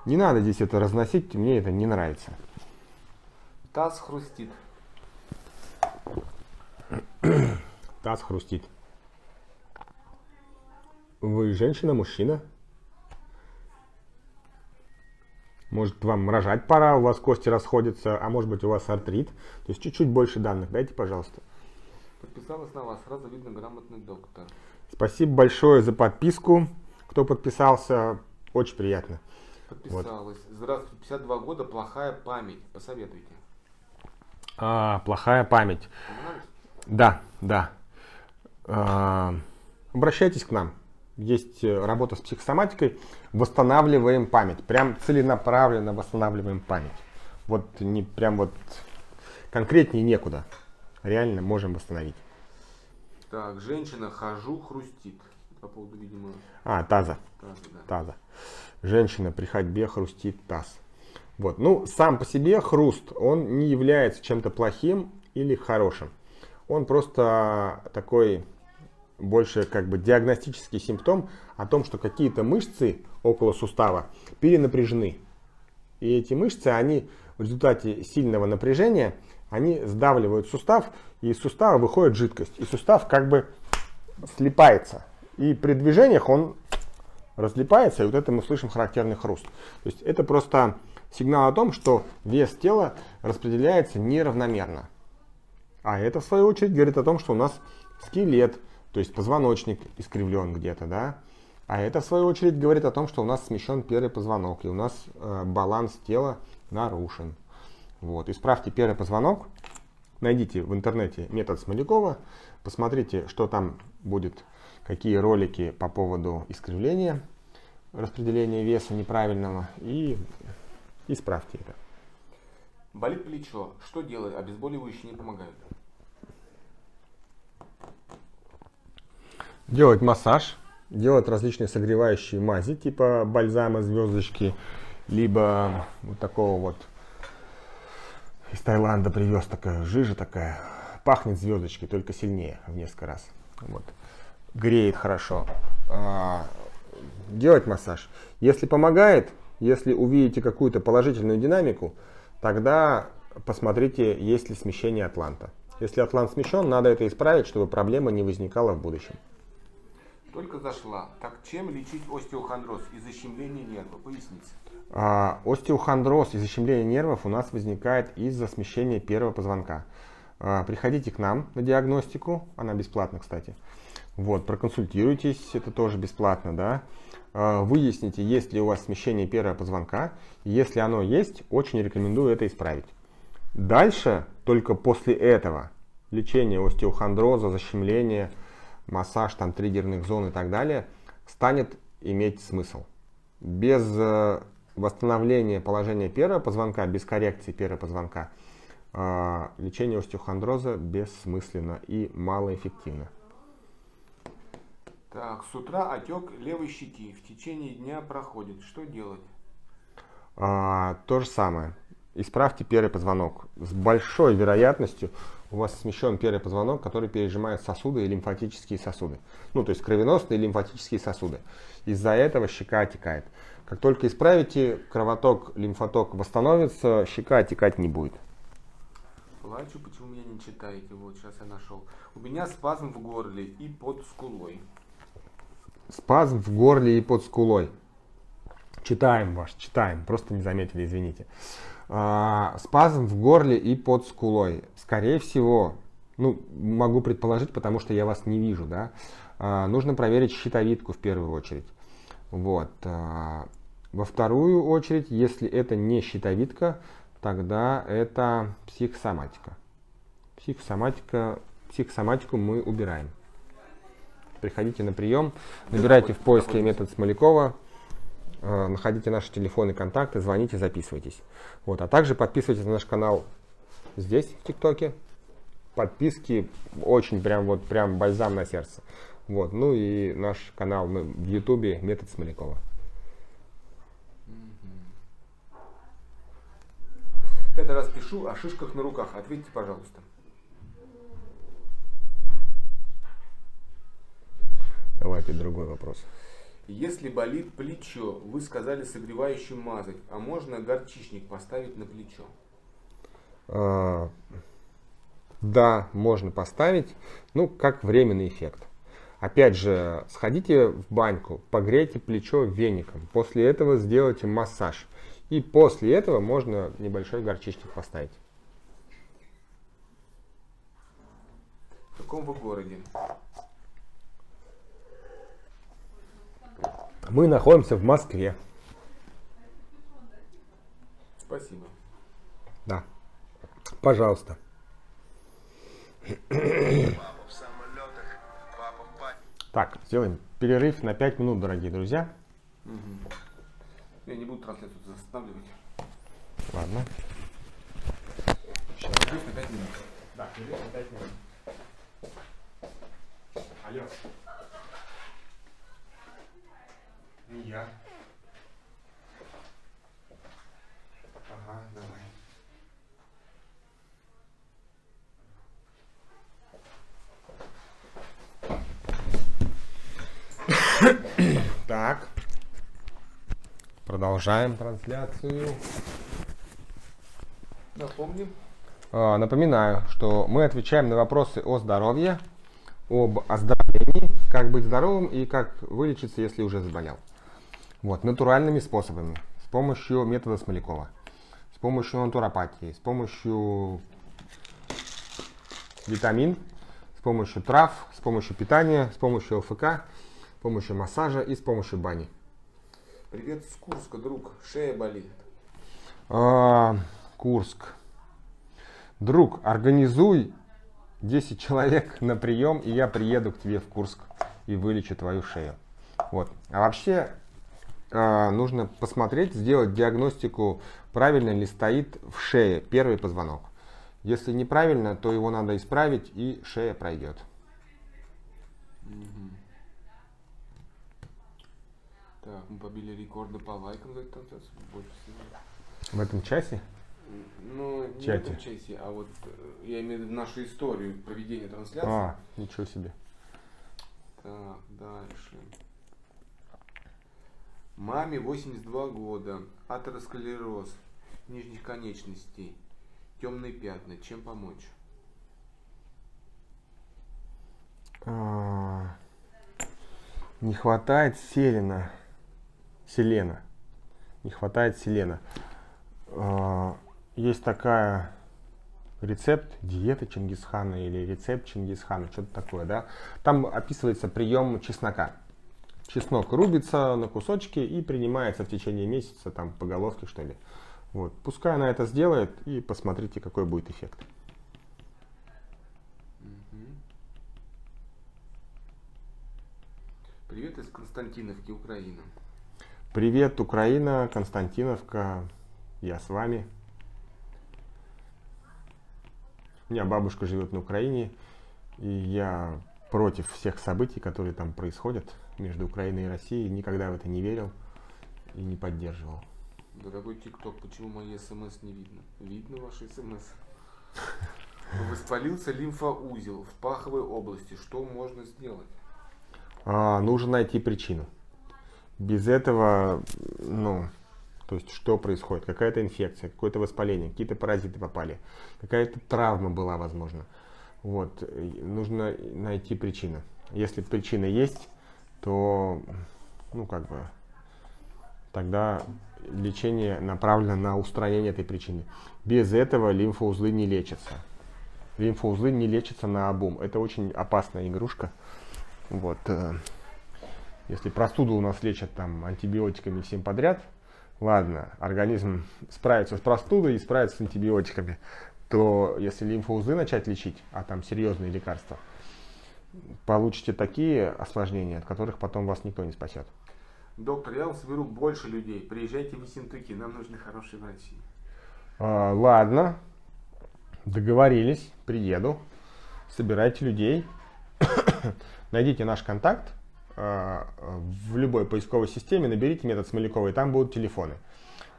Не надо здесь это разносить, мне это не нравится. Таз хрустит. Таз хрустит. Вы женщина, мужчина? Может, вам рожать пора, у вас кости расходятся, а может быть, у вас артрит. То есть чуть-чуть больше данных дайте, пожалуйста. Подписалась на вас, сразу видно, грамотный доктор. Спасибо большое за подписку, кто подписался, очень приятно. Подписалась. Вот. Здравствуйте, 52 года, плохая память, посоветуйте. Плохая память. Да, да. Обращайтесь к нам. Есть работа с психосоматикой, восстанавливаем память. Прям целенаправленно восстанавливаем память. Вот не прям вот конкретнее некуда. Реально можем восстановить. Так, женщина, хожу, хрустит. По поводу, видимо... таза. Таза, да. Таза. Женщина, при ходьбе хрустит таз. Вот, ну, сам по себе хруст, он не является чем-то плохим или хорошим. Он просто такой, больше как бы диагностический симптом о том, что какие-то мышцы около сустава перенапряжены. И эти мышцы, они в результате сильного напряжения... они сдавливают сустав, и из сустава выходит жидкость. И сустав как бы слипается. И при движениях он разлипается, и вот это мы слышим характерный хруст. То есть это просто сигнал о том, что вес тела распределяется неравномерно. А это, в свою очередь, говорит о том, что у нас скелет, то есть позвоночник искривлен где-то, да. А это, в свою очередь, говорит о том, что у нас смещен первый позвонок, и у нас баланс тела нарушен. Вот, исправьте первый позвонок, найдите в интернете метод Смолякова, посмотрите, что там будет, какие ролики по поводу искривления, распределения веса неправильного, и исправьте это. Болит плечо, что делать? Обезболивающие не помогают. делать массаж, делать различные согревающие мази, типа бальзама, звездочки, либо вот такого вот, из Таиланда привез, такая жижа такая, пахнет звездочки, только сильнее в несколько раз, вот. Греет хорошо. Делать массаж. Если помогает, если увидите какую-то положительную динамику, тогда посмотрите, есть ли смещение атланта. Если атлант смещен, надо это исправить, чтобы проблема не возникала в будущем. Только зашла. Так чем лечить остеохондроз и защемление нерва? Поясните. Остеохондроз и защемление нервов у нас возникает из-за смещения первого позвонка. Приходите к нам на диагностику, она бесплатна, кстати. Вот, проконсультируйтесь, это тоже бесплатно, да. Выясните, есть ли у вас смещение первого позвонка. Если оно есть, очень рекомендую это исправить. Дальше, только после этого, лечение остеохондроза, защемление, массаж там, триггерных зон и так далее, станет иметь смысл. Без восстановления положения первого позвонка, без коррекции первого позвонка, лечение остеохондроза бессмысленно и малоэффективно. Так, с утра отек левой щеки, в течение дня проходит. Что делать? То же самое. Исправьте первый позвонок. С большой вероятностью у вас смещен первый позвонок, который пережимает сосуды и лимфатические сосуды. Ну, то есть кровеносные и лимфатические сосуды. Из-за этого щека отекает. Как только исправите, кровоток, лимфоток восстановится, щека отекать не будет. Плачу, почему меня не читаете? Вот, сейчас я нашел. У меня спазм в горле и под скулой. Спазм в горле и под скулой. Читаем вас, читаем. Просто не заметили, извините. Спазм в горле и под скулой. Скорее всего, ну, могу предположить, потому что я вас не вижу, да. Нужно проверить щитовидку в первую очередь. Вот. Во вторую очередь, если это не щитовидка, тогда это психосоматика. Психосоматику мы убираем. Приходите на прием, набирайте в поиске метод Смолякова, находите наши телефоны, контакты, звоните, записывайтесь. Вот. А также подписывайтесь на наш канал здесь, в ТикТоке. Подписки очень прям бальзам на сердце. Вот. Ну и наш канал в Ютубе «Метод Смолякова». Пятый раз пишу о шишках на руках. Ответьте, пожалуйста. Давайте другой вопрос. Если болит плечо, вы сказали согревающую мазать, а можно горчичник поставить на плечо? Да, можно поставить, ну, как временный эффект. Опять же, сходите в баньку, погрейте плечо веником, после этого сделайте массаж. И после этого можно небольшой горчичник поставить. В каком вы городе? Мы находимся в Москве. Спасибо. Да. Пожалуйста. Так, сделаем перерыв на 5 минут, дорогие друзья. Угу. Я не буду трансляцию застанавливать. Ладно. Сейчас. Перерыв на 5 минут. Да, перерыв на 5 минут. Алло. Не я. Ага, давай. Так, продолжаем трансляцию. Напомним. Напоминаю, что мы отвечаем на вопросы о здоровье, об оздоровлении, как быть здоровым и как вылечиться, если уже заболел. Вот, натуральными способами, с помощью метода Смолякова, с помощью натуропатии, с помощью витамин, с помощью трав, с помощью питания, с помощью ЛФК, с помощью массажа и с помощью бани. Привет с Курска, друг, шея болит. Курск. Друг, организуй 10 человек на прием, и я приеду к тебе в Курск и вылечу твою шею. Вот. А вообще... нужно посмотреть, сделать диагностику, правильно ли стоит в шее первый позвонок. Если неправильно, то его надо исправить, и шея пройдет. Так, мы побили рекорды по лайкам за эту трансляцию больше всего. В этом часе? Ну, не в этом часе, а вот я имею в виду нашу историю проведения трансляции. А, ничего себе. Так, дальше. Маме 82 года, атеросклероз нижних конечностей, темные пятна. Чем помочь? Не хватает селена. Селена. Не хватает селена. Есть такая рецепт диеты Чингисхана или рецепт Чингисхана, что-то такое, да? Там описывается прием чеснока. Чеснок рубится на кусочки и принимается в течение месяца, там, по головке, что ли. Вот. Пускай она это сделает и посмотрите, какой будет эффект. Привет из Константиновки, Украина. Привет, Украина, Константиновка. Я с вами. У меня бабушка живет на Украине, и я против всех событий, которые там происходят между Украиной и Россией. Никогда в это не верил и не поддерживал. Дорогой ТикТок, почему мои СМС не видно? Видно ваши СМС. Воспалился лимфоузел в паховой области. Что можно сделать? Нужно найти причину. Без этого, ну, то есть что происходит? Какая-то инфекция, какое-то воспаление, какие-то паразиты попали, какая-то травма была, возможно. Вот, нужно найти причину. Если причина есть, то, ну, как бы, тогда лечение направлено на устранение этой причины. Без этого лимфоузлы не лечатся. Лимфоузлы не лечатся наобум. Это очень опасная игрушка. Вот, если простуду у нас лечат там антибиотиками всем подряд, ладно, организм справится с простудой и справится с антибиотиками, то если лимфоузлы начать лечить, а там серьезные лекарства, получите такие осложнения, от которых потом вас никто не спасет. Доктор, я вам соберу больше людей, приезжайте в Ессентуки, нам нужны хорошие врачи. Ладно, договорились, приеду, собирайте людей. Найдите наш контакт в любой поисковой системе, наберите метод Смолякова, и там будут телефоны.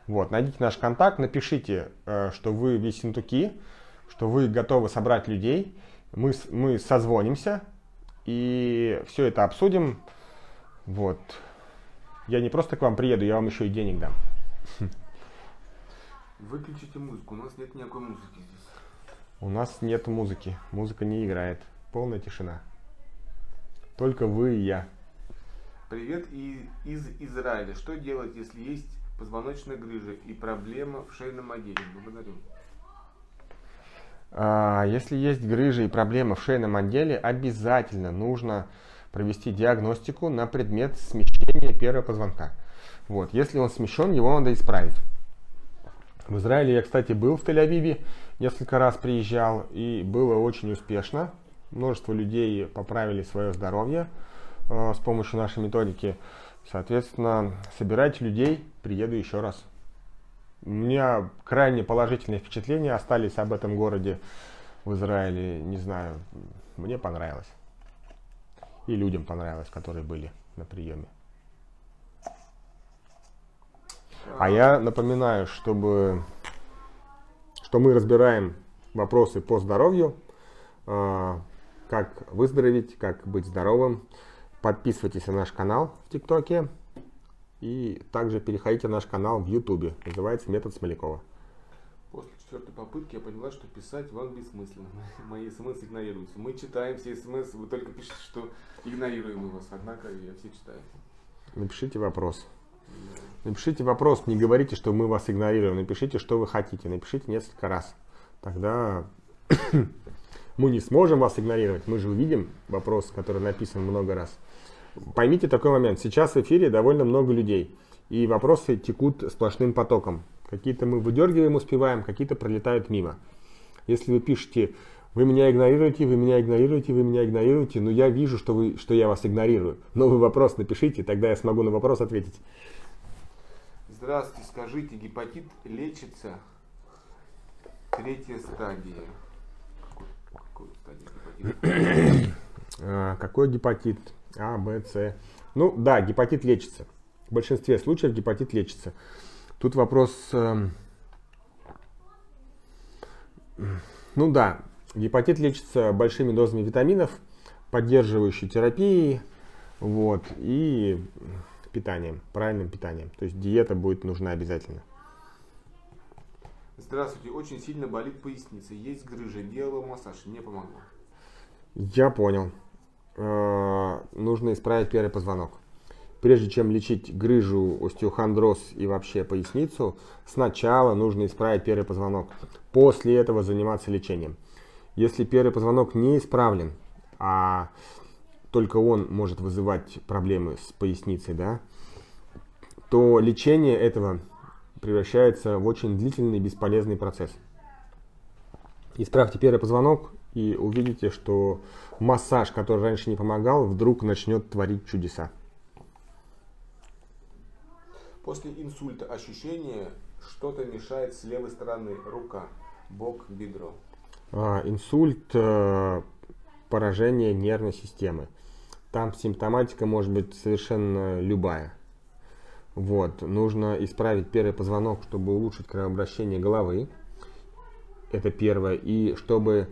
Вот, найдите наш контакт, напишите, что вы в Ессентуки, что вы готовы собрать людей. Мы созвонимся и все это обсудим. Вот. Я не просто к вам приеду, я вам еще и денег дам. Выключите музыку, у нас нет никакой музыки здесь. У нас нет музыки, музыка не играет, полная тишина. Только вы и я. Привет из Израиля. Что делать, если есть позвоночная грыжа и проблема в шейном отделе? Благодарю. Если есть грыжа и проблема в шейном отделе, обязательно нужно провести диагностику на предмет смещения первого позвонка. Вот. Если он смещен, его надо исправить. В Израиле я, кстати, был в Тель-Авиве, несколько раз приезжал, и было очень успешно. Множество людей поправили свое здоровье с помощью нашей методики. Соответственно, собирайте людей, приеду еще раз. У меня крайне положительные впечатления остались об этом городе в Израиле. Не знаю, мне понравилось. И людям понравилось, которые были на приеме. А я напоминаю, что мы разбираем вопросы по здоровью. Как выздороветь, как быть здоровым. Подписывайтесь на наш канал в ТикТоке. И также переходите на наш канал в Ютубе. Называется «Метод Смолякова». После четвертой попытки я поняла, что писать вам бессмысленно. Мои смс игнорируются. Мы читаем все смс, вы только пишете, что игнорируем вас. Однако я все читаю. Напишите вопрос. Напишите вопрос, не говорите, что мы вас игнорируем. Напишите, что вы хотите. Напишите несколько раз. Тогда... мы не сможем вас игнорировать, мы же увидим вопрос, который написан много раз. Поймите такой момент, сейчас в эфире довольно много людей, и вопросы текут сплошным потоком. Какие-то мы выдергиваем, успеваем, какие-то пролетают мимо. Если вы пишете, вы меня игнорируете, вы меня игнорируете, вы меня игнорируете, но я вижу, что я вас игнорирую. Новый вопрос напишите, тогда я смогу на вопрос ответить. Здравствуйте, скажите, гепатит лечится? 3-я стадия. Какой гепатит? А, Б, С. Ну да, гепатит лечится. В большинстве случаев гепатит лечится. Тут вопрос... Ну да, гепатит лечится большими дозами витаминов, поддерживающей терапией, вот, и питанием, правильным питанием. То есть диета будет нужна обязательно. Здравствуйте, очень сильно болит поясница, есть грыжа, делала массаж, не помогло. Я понял. Нужно исправить первый позвонок. Прежде чем лечить грыжу, остеохондроз и вообще поясницу, сначала нужно исправить первый позвонок. После этого заниматься лечением. Если первый позвонок не исправлен, а только он может вызывать проблемы с поясницей, да, то лечение этого превращается в очень длительный бесполезный процесс. Исправьте первый позвонок и увидите, что массаж, который раньше не помогал, вдруг начнет творить чудеса. После инсульта ощущение, что-то мешает с левой стороны, рука, бок, бедро. Инсульт, поражение нервной системы. Там симптоматика может быть совершенно любая. Вот. Нужно исправить первый позвонок, чтобы улучшить кровообращение головы. Это первое. И чтобы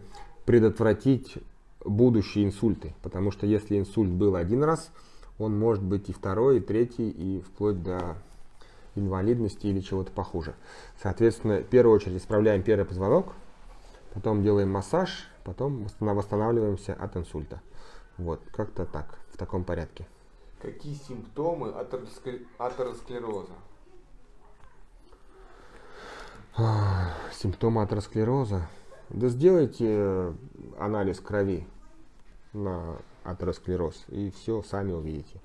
предотвратить будущие инсульты. Потому что если инсульт был один раз, он может быть и второй, и третий, и вплоть до... инвалидности или чего-то похуже. Соответственно, в первую очередь исправляем первый позвонок, потом делаем массаж, потом восстанавливаемся от инсульта. Вот, как-то так, в таком порядке. Какие симптомы атеросклероза? Симптомы атеросклероза? Да сделайте анализ крови на атеросклероз, и все сами увидите.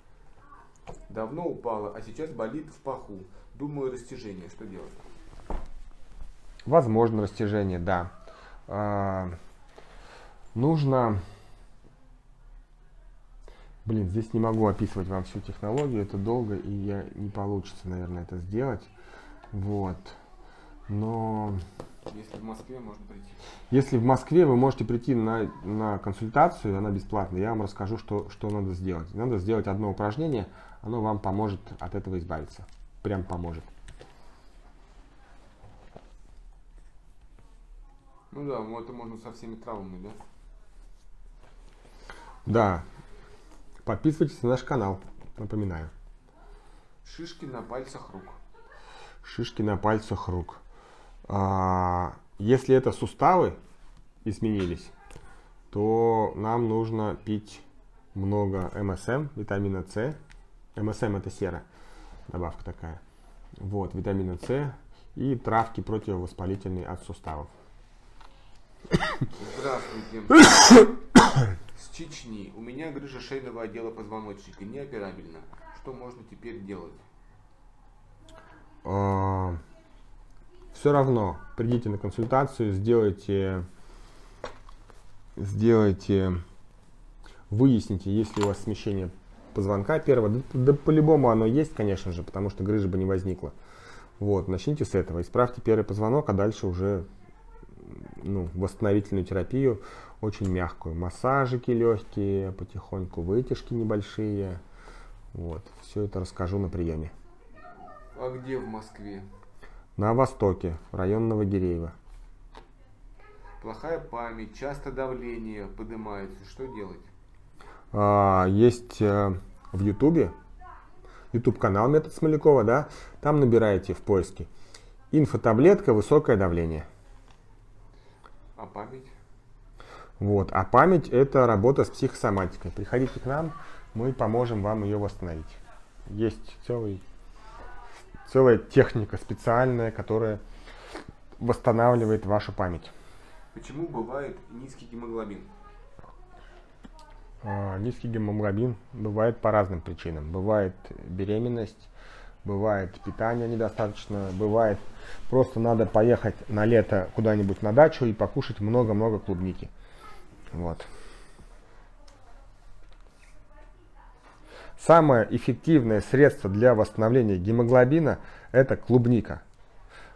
Давно упала, а сейчас болит в паху. Думаю, растяжение. Что делать? Возможно, растяжение, да. Нужно... Блин, здесь не могу описывать вам всю технологию. Это долго, и не получится, наверное, это сделать. Вот. Но... Если в Москве, можно прийти. Если в Москве, вы можете прийти на консультацию, она бесплатная. Я вам расскажу, что надо сделать. Надо сделать одно упражнение, оно вам поможет от этого избавиться. Прям поможет. Ну да, это можно со всеми травмами, да? Да. Подписывайтесь на наш канал, напоминаю. Шишки на пальцах рук. Шишки на пальцах рук. Если это суставы изменились, то нам нужно пить много МСМ, витамина С. МСМ это сера, добавка такая. Вот, витамина С и травки противовоспалительные от суставов. Здравствуйте. С Чечни. У меня грыжа шейного отдела позвоночника, неоперабельна. Что можно теперь делать? Все равно придите на консультацию, выясните, есть ли у вас смещение позвонка первого. Да по-любому оно есть, конечно же, потому что грыжа бы не возникла. Вот, начните с этого, исправьте первый позвонок, а дальше уже восстановительную терапию, очень мягкую. Массажики легкие, потихоньку вытяжки небольшие. Вот, все это расскажу на приеме. А где в Москве? На востоке, район Новогиреева. Плохая память, часто давление поднимается. Что делать? Есть в Ютубе, YouTube-канал «Метод Смолякова», да? Там набираете в поиске «Инфотаблетка, высокое давление». А память? Вот, а память – это работа с психосоматикой. Приходите к нам, мы поможем вам ее восстановить. Есть целая техника специальная, которая восстанавливает вашу память. Почему бывает низкий гемоглобин? Низкий гемоглобин бывает по разным причинам. Бывает беременность, бывает питание недостаточно, бывает просто надо поехать на лето куда-нибудь на дачу и покушать много-много клубники. Вот. Самое эффективное средство для восстановления гемоглобина – это клубника.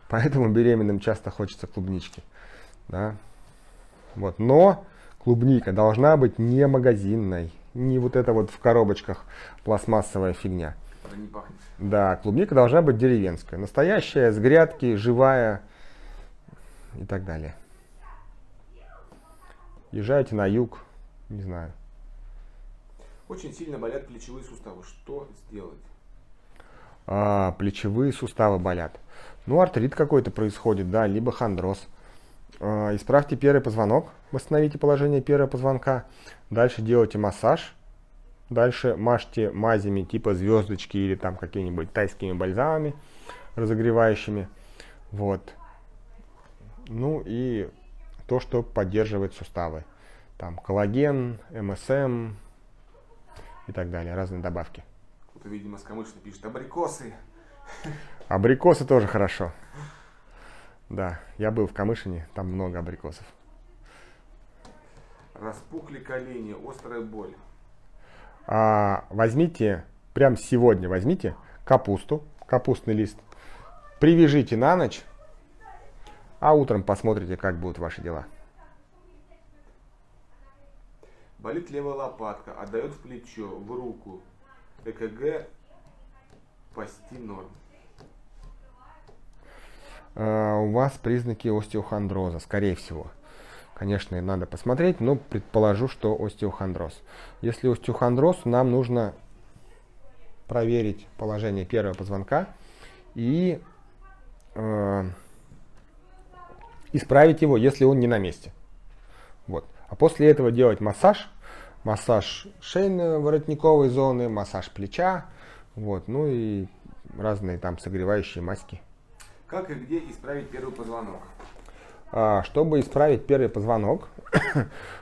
Поэтому беременным часто хочется клубнички. Да? Вот. Но клубника должна быть не магазинной, не вот это вот в коробочках пластмассовая фигня. которая не пахнет. Да, клубника должна быть деревенская. Настоящая, с грядки, живая и так далее. Езжайте на юг, не знаю. Очень сильно болят плечевые суставы. Что сделать? Плечевые суставы болят. Ну, артрит какой-то происходит, да, либо хондроз. Исправьте первый позвонок, восстановите положение первого позвонка. Дальше делайте массаж. Дальше мажьте мазями типа звездочки или там какими-нибудь тайскими бальзамами разогревающими. Вот. Ну и то, что поддерживает суставы. Там коллаген, МСМ и так далее. Разные добавки. Кто-то, видимо, с Камышина пишет абрикосы. Абрикосы тоже хорошо. Да, я был в Камышине, там много абрикосов. Распухли колени, острая боль. Возьмите, прям сегодня возьмите капусту, капустный лист, привяжите на ночь, а утром посмотрите, как будут ваши дела. Болит левая лопатка, отдает в плечо, в руку. ЭКГ почти норм. У вас признаки остеохондроза, скорее всего. Конечно, надо посмотреть, но предположу, что остеохондроз. Если остеохондроз, нам нужно проверить положение первого позвонка и исправить его, если он не на месте. Вот. А после этого делать массаж. Массаж шейно-воротниковой зоны, массаж плеча, вот, ну и разные там согревающие маски. Как и где исправить первый позвонок? Чтобы исправить первый позвонок,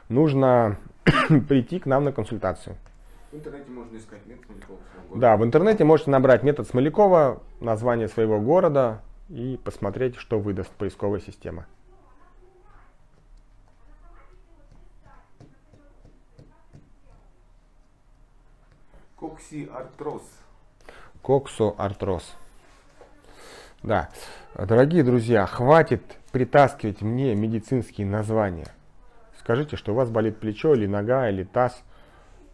нужно прийти к нам на консультацию. В интернете можно искать метод Смолякова. Да, в интернете можете набрать метод Смолякова, название своего города и посмотреть, что выдаст поисковая система. Коксоартроз. Коксоартроз. Да, дорогие друзья, хватит притаскивать мне медицинские названия. Скажите, что у вас болит плечо, или нога, или таз.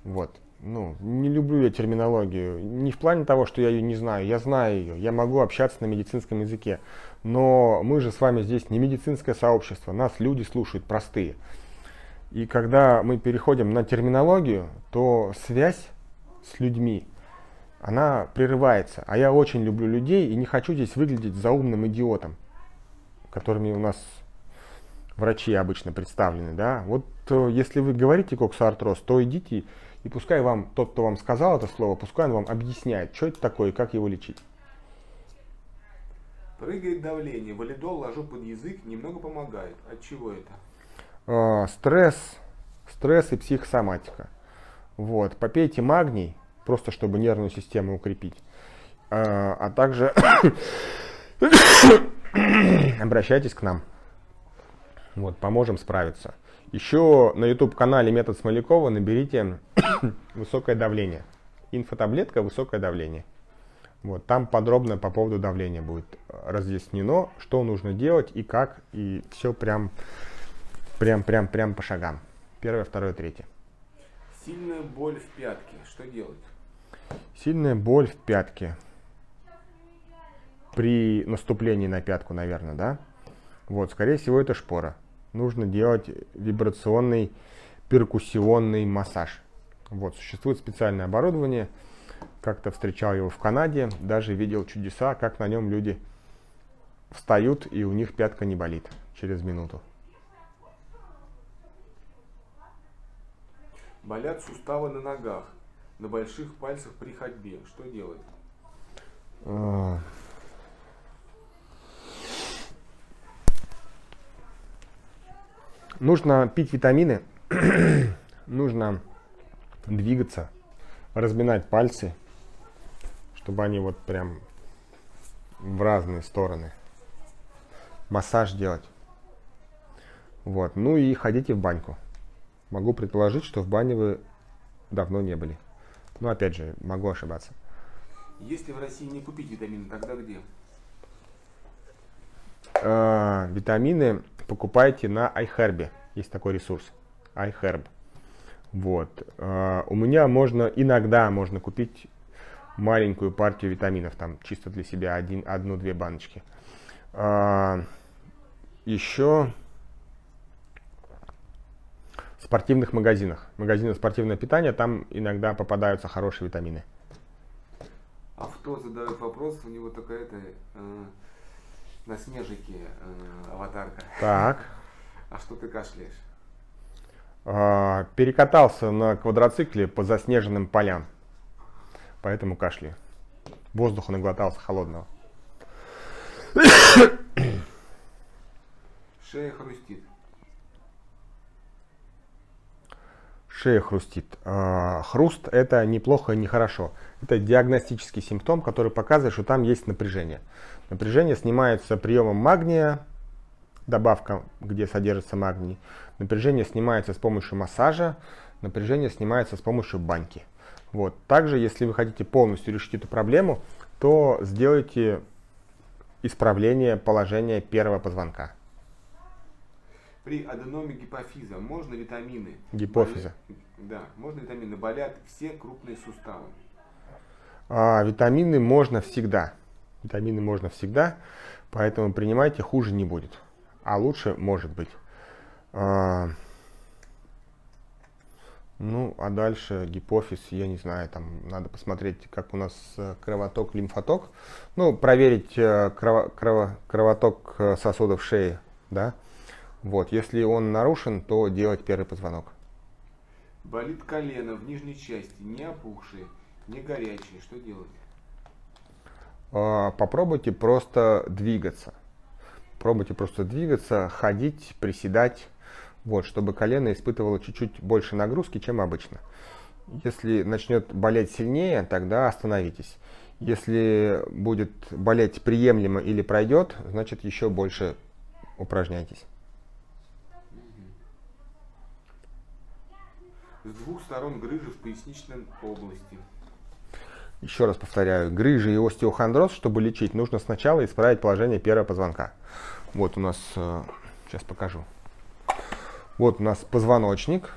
Вот. Ну, не люблю я терминологию. Не в плане того, что я ее не знаю. Я знаю ее. Я могу общаться на медицинском языке. Но мы же с вами здесь не медицинское сообщество. Нас люди слушают простые. И когда мы переходим на терминологию, то связь с людьми она прерывается. А я очень люблю людей и не хочу здесь выглядеть заумным идиотом, которыми у нас врачи обычно представлены. Да? Вот если вы говорите коксоартроз, то идите и пускай вам тот, кто вам сказал это слово, пускай он вам объясняет, что это такое и как его лечить. Прыгает давление, валидол ложу под язык, немного помогает. От чего это? Стресс и психосоматика. Вот. Попейте магний, просто чтобы нервную систему укрепить. А также обращайтесь к нам. Вот, поможем справиться. Еще на YouTube-канале «Метод Смолякова» наберите «Высокое давление». Инфотаблетка «Высокое давление». Вот, там подробно по поводу давления будет разъяснено, что нужно делать и как. И все прям по шагам. Первое, второе, третье. Сильная боль в пятке. Что делать? Сильная боль в пятке. При наступлении на пятку, наверное, да? Вот, скорее всего, это шпора. Нужно делать вибрационный перкуссионный массаж. Вот, существует специальное оборудование. Как-то встречал его в Канаде. Даже видел чудеса, как на нем люди встают, и у них пятка не болит через минуту. Болят суставы на ногах, на больших пальцах при ходьбе. Что делать? Нужно пить витамины, нужно двигаться, разминать пальцы, чтобы они вот прям в разные стороны. Массаж делать. Вот. Ну и ходите в баньку. Могу предположить, что в бане вы давно не были. Но опять же, могу ошибаться. Если в России не купить витамины, тогда где? Витамины покупайте на iHerb. Есть такой ресурс. iHerb. Вот. У меня можно, иногда можно купить маленькую партию витаминов, там чисто для себя одну-две баночки. Еще в спортивных магазинах, магазины спортивного питания, там иногда попадаются хорошие витамины. Авто задает вопрос, у него такая на снежике аватарка. Так. А что ты кашляешь? Перекатался на квадроцикле по заснеженным полям, поэтому кашляю. Воздуха наглотался холодного. Шея хрустит. Шея хрустит. Хруст – это неплохо и нехорошо. Это диагностический симптом, который показывает, что там есть напряжение. Напряжение снимается приемом магния, добавка, где содержится магний. Напряжение снимается с помощью массажа, напряжение снимается с помощью баньки. Вот. Также, если вы хотите полностью решить эту проблему, то сделайте исправление положения первого позвонка. При аденоме гипофиза можно витамины? Гипофиза. Да, можно витамины. Болят все крупные суставы. Витамины можно всегда. Витамины можно всегда, поэтому принимайте, хуже не будет. А лучше может быть. Ну, а дальше гипофиз, я не знаю, там надо посмотреть, как у нас кровоток, лимфоток. Ну, проверить кровоток сосудов шеи, да. Вот, если он нарушен, то делать первый позвонок. Болит колено в нижней части, не опухшие, не горячие. Что делать? Попробуйте просто двигаться. Пробуйте просто двигаться, ходить, приседать, вот, чтобы колено испытывало чуть-чуть больше нагрузки, чем обычно. Если начнет болеть сильнее, тогда остановитесь. Если будет болеть приемлемо или пройдет, значит еще больше упражняйтесь. С двух сторон грыжи в поясничной области. Еще раз повторяю, грыжи и остеохондроз, чтобы лечить, нужно сначала исправить положение первого позвонка. Вот у нас, сейчас покажу. Вот у нас позвоночник.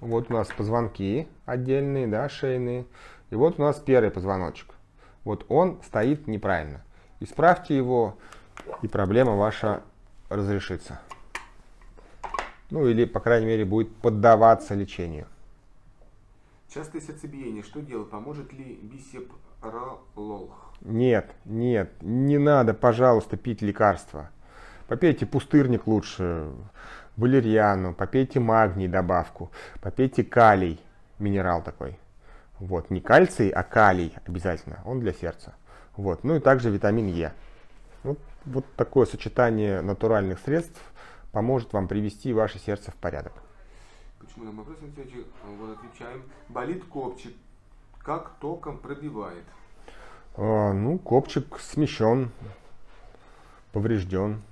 Вот у нас позвонки отдельные, да, шейные. И вот у нас первый позвоночек. Вот он стоит неправильно. Исправьте его, и проблема ваша разрешится. Ну или, по крайней мере, будет поддаваться лечению. Частое сердцебиение. Что делать? Поможет ли бисепролол? Нет, нет, не надо, пожалуйста, пить лекарства. Попейте пустырник лучше, валерьяну, попейте магний добавку, попейте калий, минерал такой. Вот, не кальций, а калий обязательно, он для сердца. Вот, ну и также витамин Е. Вот такое сочетание натуральных средств поможет вам привести ваше сердце в порядок. Почему на вопрос отвечаем? Болит копчик, как током пробивает? Ну, копчик смещен, поврежден,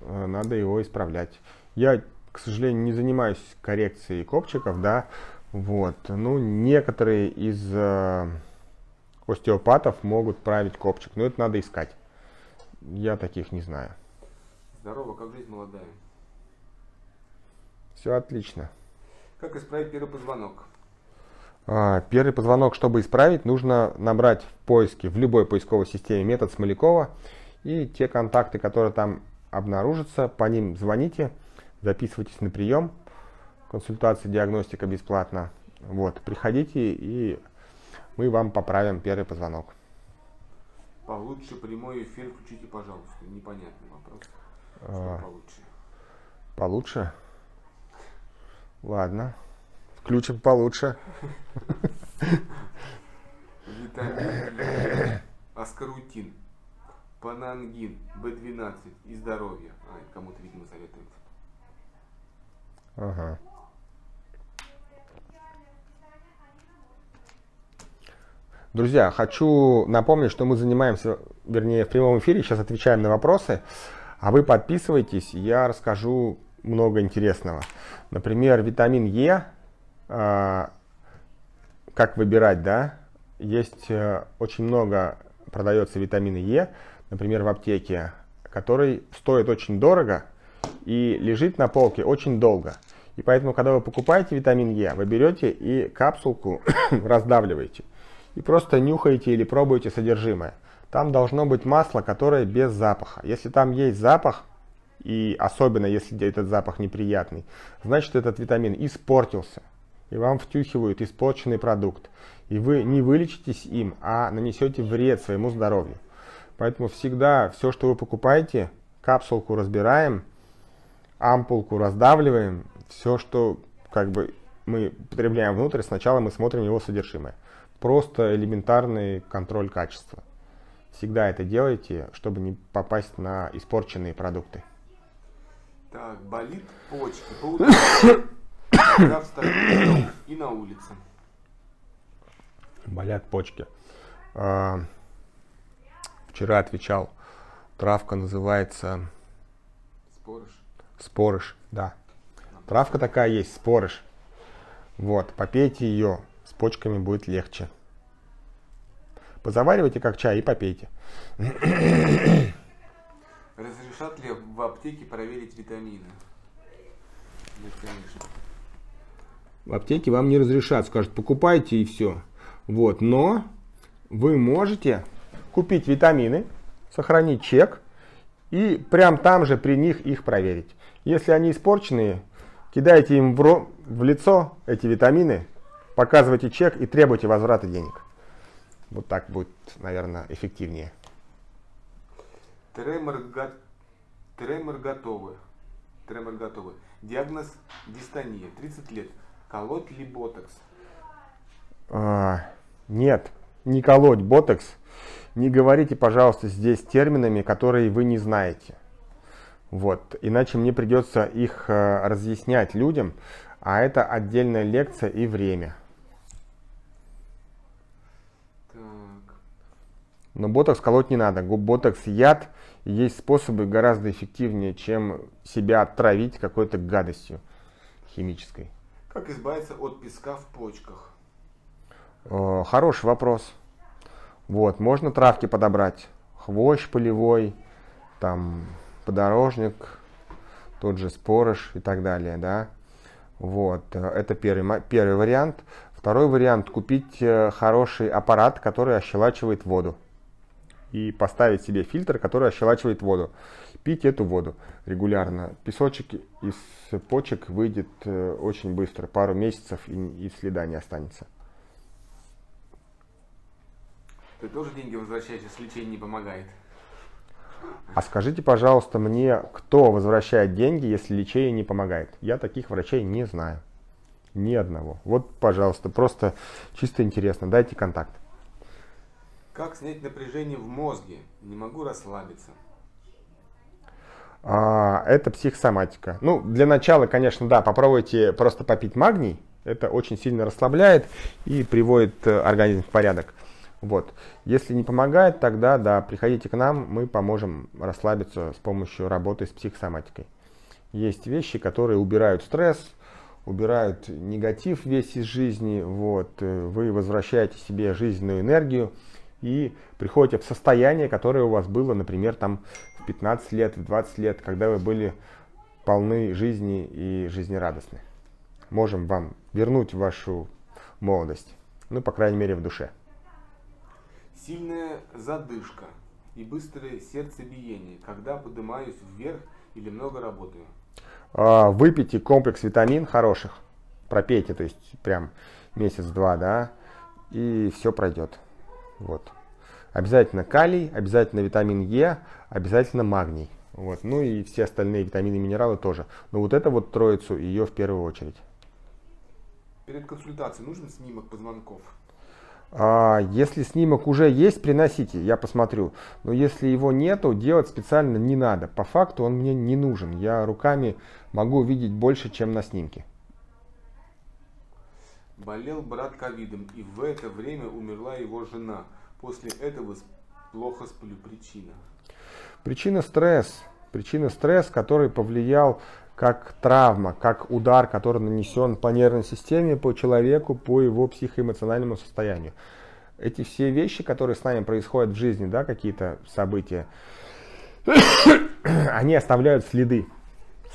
надо его исправлять. Я, к сожалению, не занимаюсь коррекцией копчиков, да, вот. Ну, некоторые из остеопатов могут править копчик, но это надо искать. Я таких не знаю. Здорово, как жизнь молодая. Все отлично. Как исправить первый позвонок? Первый позвонок, чтобы исправить, нужно набрать в поиске, в любой поисковой системе, метод Смолякова. И те контакты, которые там обнаружатся, по ним звоните, записывайтесь на прием. Консультация, диагностика бесплатно. Вот, приходите, и мы вам поправим первый позвонок. Получше прямой эфир включите, пожалуйста. Непонятный вопрос. Что получше? Получше? Ладно, включим получше. Витамин аскорутин, панангин, В12 и здоровье. А, кому-то, видимо, советуют. Ага. Друзья, хочу напомнить, что мы занимаемся, вернее, в прямом эфире, сейчас отвечаем на вопросы, а вы подписывайтесь, я расскажу много интересного. Например, витамин Е, как выбирать, да? Есть очень много, продается витамина Е, например, в аптеке, который стоит очень дорого и лежит на полке очень долго. И поэтому, когда вы покупаете витамин Е, вы берете и капсулку раздавливаете. и просто нюхаете или пробуете содержимое. Там должно быть масло, которое без запаха. Если там есть запах, и особенно если этот запах неприятный, значит этот витамин испортился. И вам втюхивают испорченный продукт. И вы не вылечитесь им, а нанесете вред своему здоровью. Поэтому всегда все, что вы покупаете, капсулку разбираем, ампулку раздавливаем. Все, что как бы мы потребляем внутрь, сначала мы смотрим его содержимое. Просто элементарный контроль качества. Всегда это делайте, чтобы не попасть на испорченные продукты. Так, болит почки, когда встаю и на улице. Болят почки. Вчера отвечал, травка называется... Спорыш. Спорыш, да. Травка такая есть, спорыш. Вот, попейте ее, с почками будет легче. Позаваривайте как чай и попейте. Разрешат ли в аптеке проверить витамины? Нет, конечно. В аптеке вам не разрешат, скажут, покупайте и все. Вот, но вы можете купить витамины, сохранить чек и прям там же при них их проверить. Если они испорченные, кидайте им в лицо эти витамины, показывайте чек и требуйте возврата денег. Вот так будет, наверное, эффективнее. Тремор готовы. Диагноз дистония. 30 лет. Колоть ли ботокс? Нет, не колоть ботокс. Не говорите, пожалуйста, здесь терминами, которые вы не знаете. Вот. Иначе мне придется их разъяснять людям. А это отдельная лекция и время. Но ботокс колоть не надо. Ботокс яд. Есть способы гораздо эффективнее, чем себя отравить какой-то гадостью химической. Как избавиться от песка в почках? Хороший вопрос. Вот, можно травки подобрать. Хвощ полевой, там, подорожник, тот же спорыш и так далее. Да? Вот, это первый вариант. Второй вариант – купить хороший аппарат, который ощелачивает воду. И поставить себе фильтр, который ощелачивает воду. Пить эту воду регулярно. Песочек из почек выйдет очень быстро, пару месяцев, и следа не останется. Ты тоже деньги возвращаешь, если лечение не помогает? А скажите, пожалуйста, мне, кто возвращает деньги, если лечение не помогает? Я таких врачей не знаю. Ни одного. Вот, пожалуйста, просто чисто интересно. Дайте контакт. Как снять напряжение в мозге? Не могу расслабиться. Это психосоматика. Ну, для начала, конечно, да, попробуйте просто попить магний. Это очень сильно расслабляет и приводит организм в порядок. Вот. Если не помогает, тогда, да, приходите к нам, мы поможем расслабиться с помощью работы с психосоматикой. Есть вещи, которые убирают стресс, убирают негатив весь из жизни. Вот. Вы возвращаете себе жизненную энергию. И приходите в состояние, которое у вас было, например, там в 15 лет, в 20 лет, когда вы были полны жизни и жизнерадостны. Можем вам вернуть вашу молодость, ну, по крайней мере, в душе. Сильная задышка и быстрое сердцебиение, когда поднимаюсь вверх или много работаю. Выпейте комплекс витамин хороших, пропейте, то есть прям месяц-два, да, и все пройдет. Вот. Обязательно калий, обязательно витамин Е, обязательно магний. Вот. Ну и все остальные витамины и минералы тоже. Но вот это вот троицу, ее в первую очередь. Перед консультацией нужен снимок позвонков? Если снимок уже есть, приносите, я посмотрю. Но если его нету, делать специально не надо. По факту он мне не нужен. Я руками могу видеть больше, чем на снимке. Болел брат ковидом, и в это время умерла его жена. После этого плохо сплю. Причина? Причина стресс. Причина стресс, который повлиял как травма, как удар, который нанесен по нервной системе, по человеку, по его психоэмоциональному состоянию. Эти все вещи, которые с нами происходят в жизни, да, какие-то события, они оставляют следы.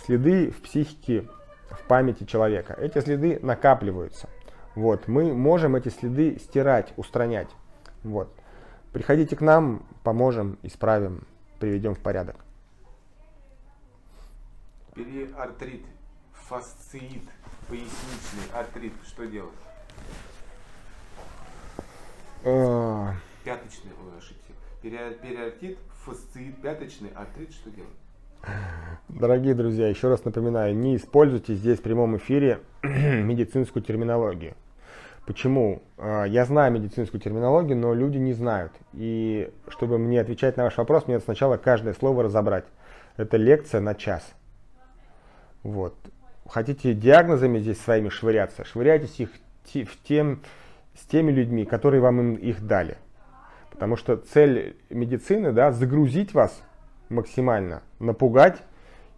Следы в психике, в памяти человека. Эти следы накапливаются. Вот, мы можем эти следы стирать, устранять. Вот. Приходите к нам, поможем, исправим, приведем в порядок. Периартрит, фасциит, поясничный артрит, что делать? Пяточный, вы ошибся. Периартрит, фасциит, пяточный артрит, что делать? Дорогие друзья, еще раз напоминаю, не используйте здесь в прямом эфире медицинскую терминологию. Почему? Я знаю медицинскую терминологию, но люди не знают. И чтобы мне отвечать на ваш вопрос, мне надо сначала каждое слово разобрать. Это лекция на час. Вот. Хотите диагнозами здесь своими швыряться? Швыряйтесь их с теми людьми, которые вам их дали. Потому что цель медицины, да, загрузить вас максимально, напугать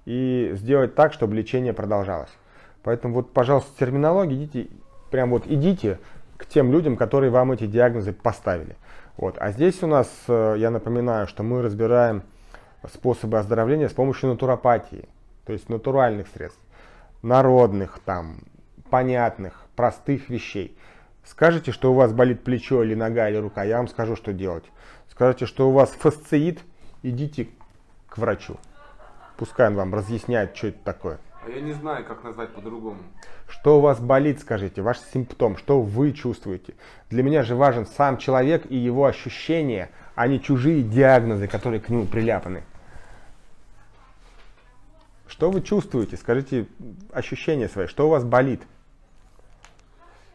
и сделать так, чтобы лечение продолжалось. Поэтому вот, пожалуйста, с терминологией идите, прям вот идите к тем людям, которые вам эти диагнозы поставили. Вот. А здесь у нас, я напоминаю, что мы разбираем способы оздоровления с помощью натуропатии, то есть натуральных средств, народных, там, понятных, простых вещей. Скажите, что у вас болит плечо или нога или рука, я вам скажу, что делать. Скажите, что у вас фасциит, идите к врачу. Пускай он вам разъясняет, что это такое. А я не знаю, как назвать по-другому. Что у вас болит, скажите, ваш симптом, что вы чувствуете. Для меня же важен сам человек и его ощущения, а не чужие диагнозы, которые к нему приляпаны. Что вы чувствуете, скажите ощущения свои, что у вас болит?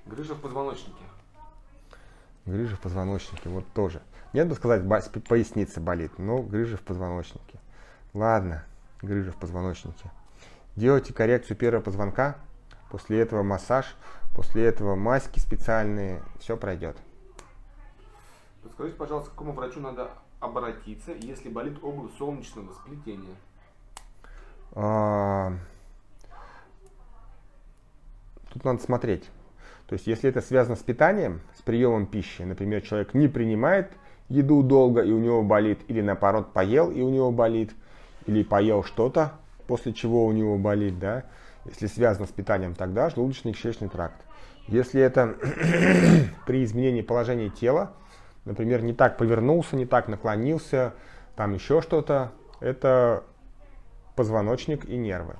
Грыжа в позвоночнике. Грыжа в позвоночнике, вот тоже. Нет бы сказать, поясница болит, но грыжа в позвоночнике. Ладно, грыжа в позвоночнике. Делайте коррекцию первого позвонка, после этого массаж, после этого маски специальные, все пройдет. Подскажите, пожалуйста, к какому врачу надо обратиться, если болит область солнечного сплетения? Тут надо смотреть. То есть, если это связано с питанием, с приемом пищи, например, человек не принимает еду долго и у него болит, или наоборот поел и у него болит, или поел что-то, после чего у него болит, да, если связано с питанием, тогда желудочно-кишечный тракт. Если это при изменении положения тела, например, не так повернулся, не так наклонился, там еще что-то, это позвоночник и нервы.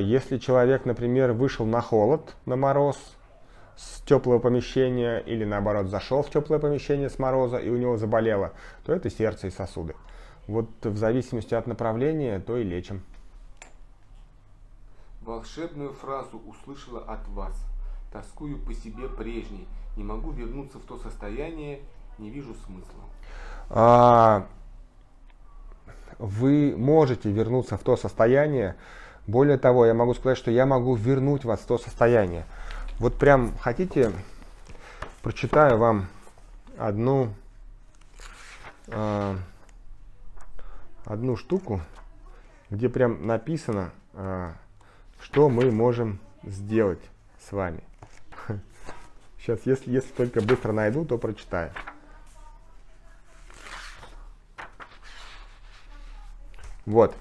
Если человек, например, вышел на холод, на мороз, с теплого помещения, или наоборот зашел в теплое помещение с мороза и у него заболело, то это сердце и сосуды. Вот в зависимости от направления, то и лечим. Волшебную фразу услышала от вас. Тоскую по себе прежней. Не могу вернуться в то состояние, не вижу смысла. Вы можете вернуться в то состояние. Более того, я могу сказать, что я могу вернуть вас в то состояние. Вот прям хотите, прочитаю вам одну штуку, где прям написано, что мы можем сделать с вами. Сейчас, если только быстро найду, то прочитаю. Вот.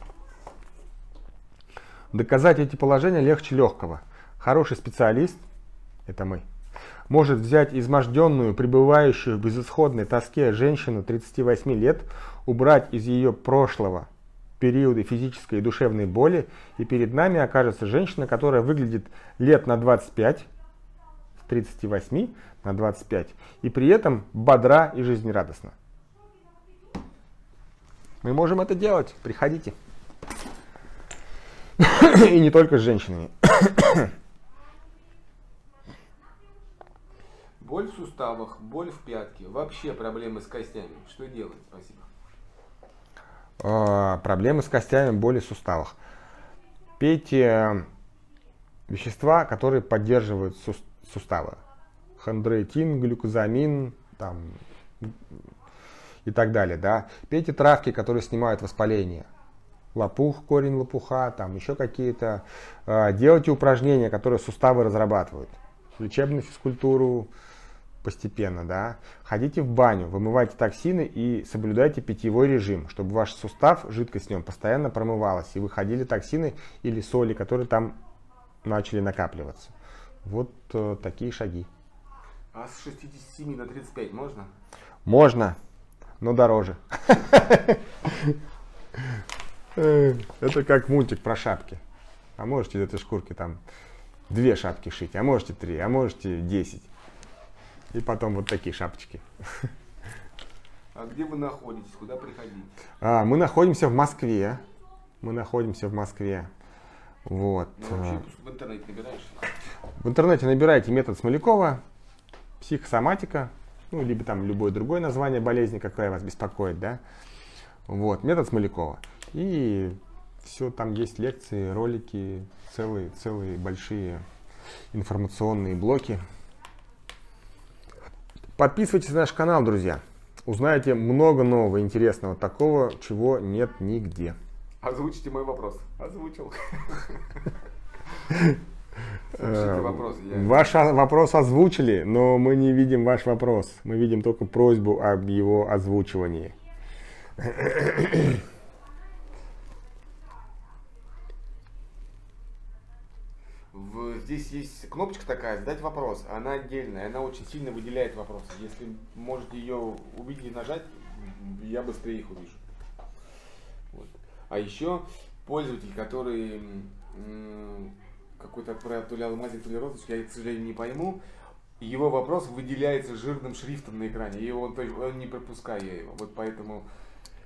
Доказать эти положения легче легкого. Хороший специалист, это мы, может взять изможденную, пребывающую в безысходной тоске женщину 38 лет, убрать из ее прошлого периоды физической и душевной боли, и перед нами окажется женщина, которая выглядит лет на 25, с 38 на 25, и при этом бодра и жизнерадостна. Мы можем это делать, приходите. И не только с женщинами. Боль в суставах, боль в пятке, вообще проблемы с костями. Что делать? Спасибо. Проблемы с костями, боли в суставах. Пейте вещества, которые поддерживают суставы. Хондроитин, глюкозамин там, и так далее. Да? Пейте травки, которые снимают воспаление. Лопух, корень лопуха, там еще какие-то. Делайте упражнения, которые суставы разрабатывают. Лечебную физкультуру постепенно, да. Ходите в баню, вымывайте токсины и соблюдайте питьевой режим, чтобы ваш сустав, жидкость в нем постоянно промывалась и выходили токсины или соли, которые там начали накапливаться. Вот такие шаги. А с 67 на 35 можно? Можно, но дороже. Это как мультик про шапки. А можете из этой шкурки там 2 шапки шить, а можете 3, а можете 10. И потом вот такие шапочки. А где вы находитесь? Куда приходите? Мы находимся в Москве. Мы находимся в Москве. Вот. Ну, вообще, в интернете набираешь? В интернете набираете метод Смолякова, психосоматика, ну, либо там любое другое название болезни, какая вас беспокоит, да? Вот, метод Смолякова. И все, там есть лекции, ролики, целые большие информационные блоки. Подписывайтесь на наш канал, друзья. Узнаете много нового, интересного, такого, чего нет нигде. Озвучите мой вопрос. Озвучил. Ваш вопрос озвучили, но мы не видим ваш вопрос. Мы видим только просьбу об его озвучивании. Здесь есть кнопочка такая, задать вопрос. Она отдельная, она очень сильно выделяет вопросы. Если можете ее увидеть и нажать, я быстрее их увижу. Вот. А еще пользователь, который какой-то про то ли алмазик, то ли розочку, я, к сожалению, не пойму. Его вопрос выделяется жирным шрифтом на экране, и он не пропускает его. Вот поэтому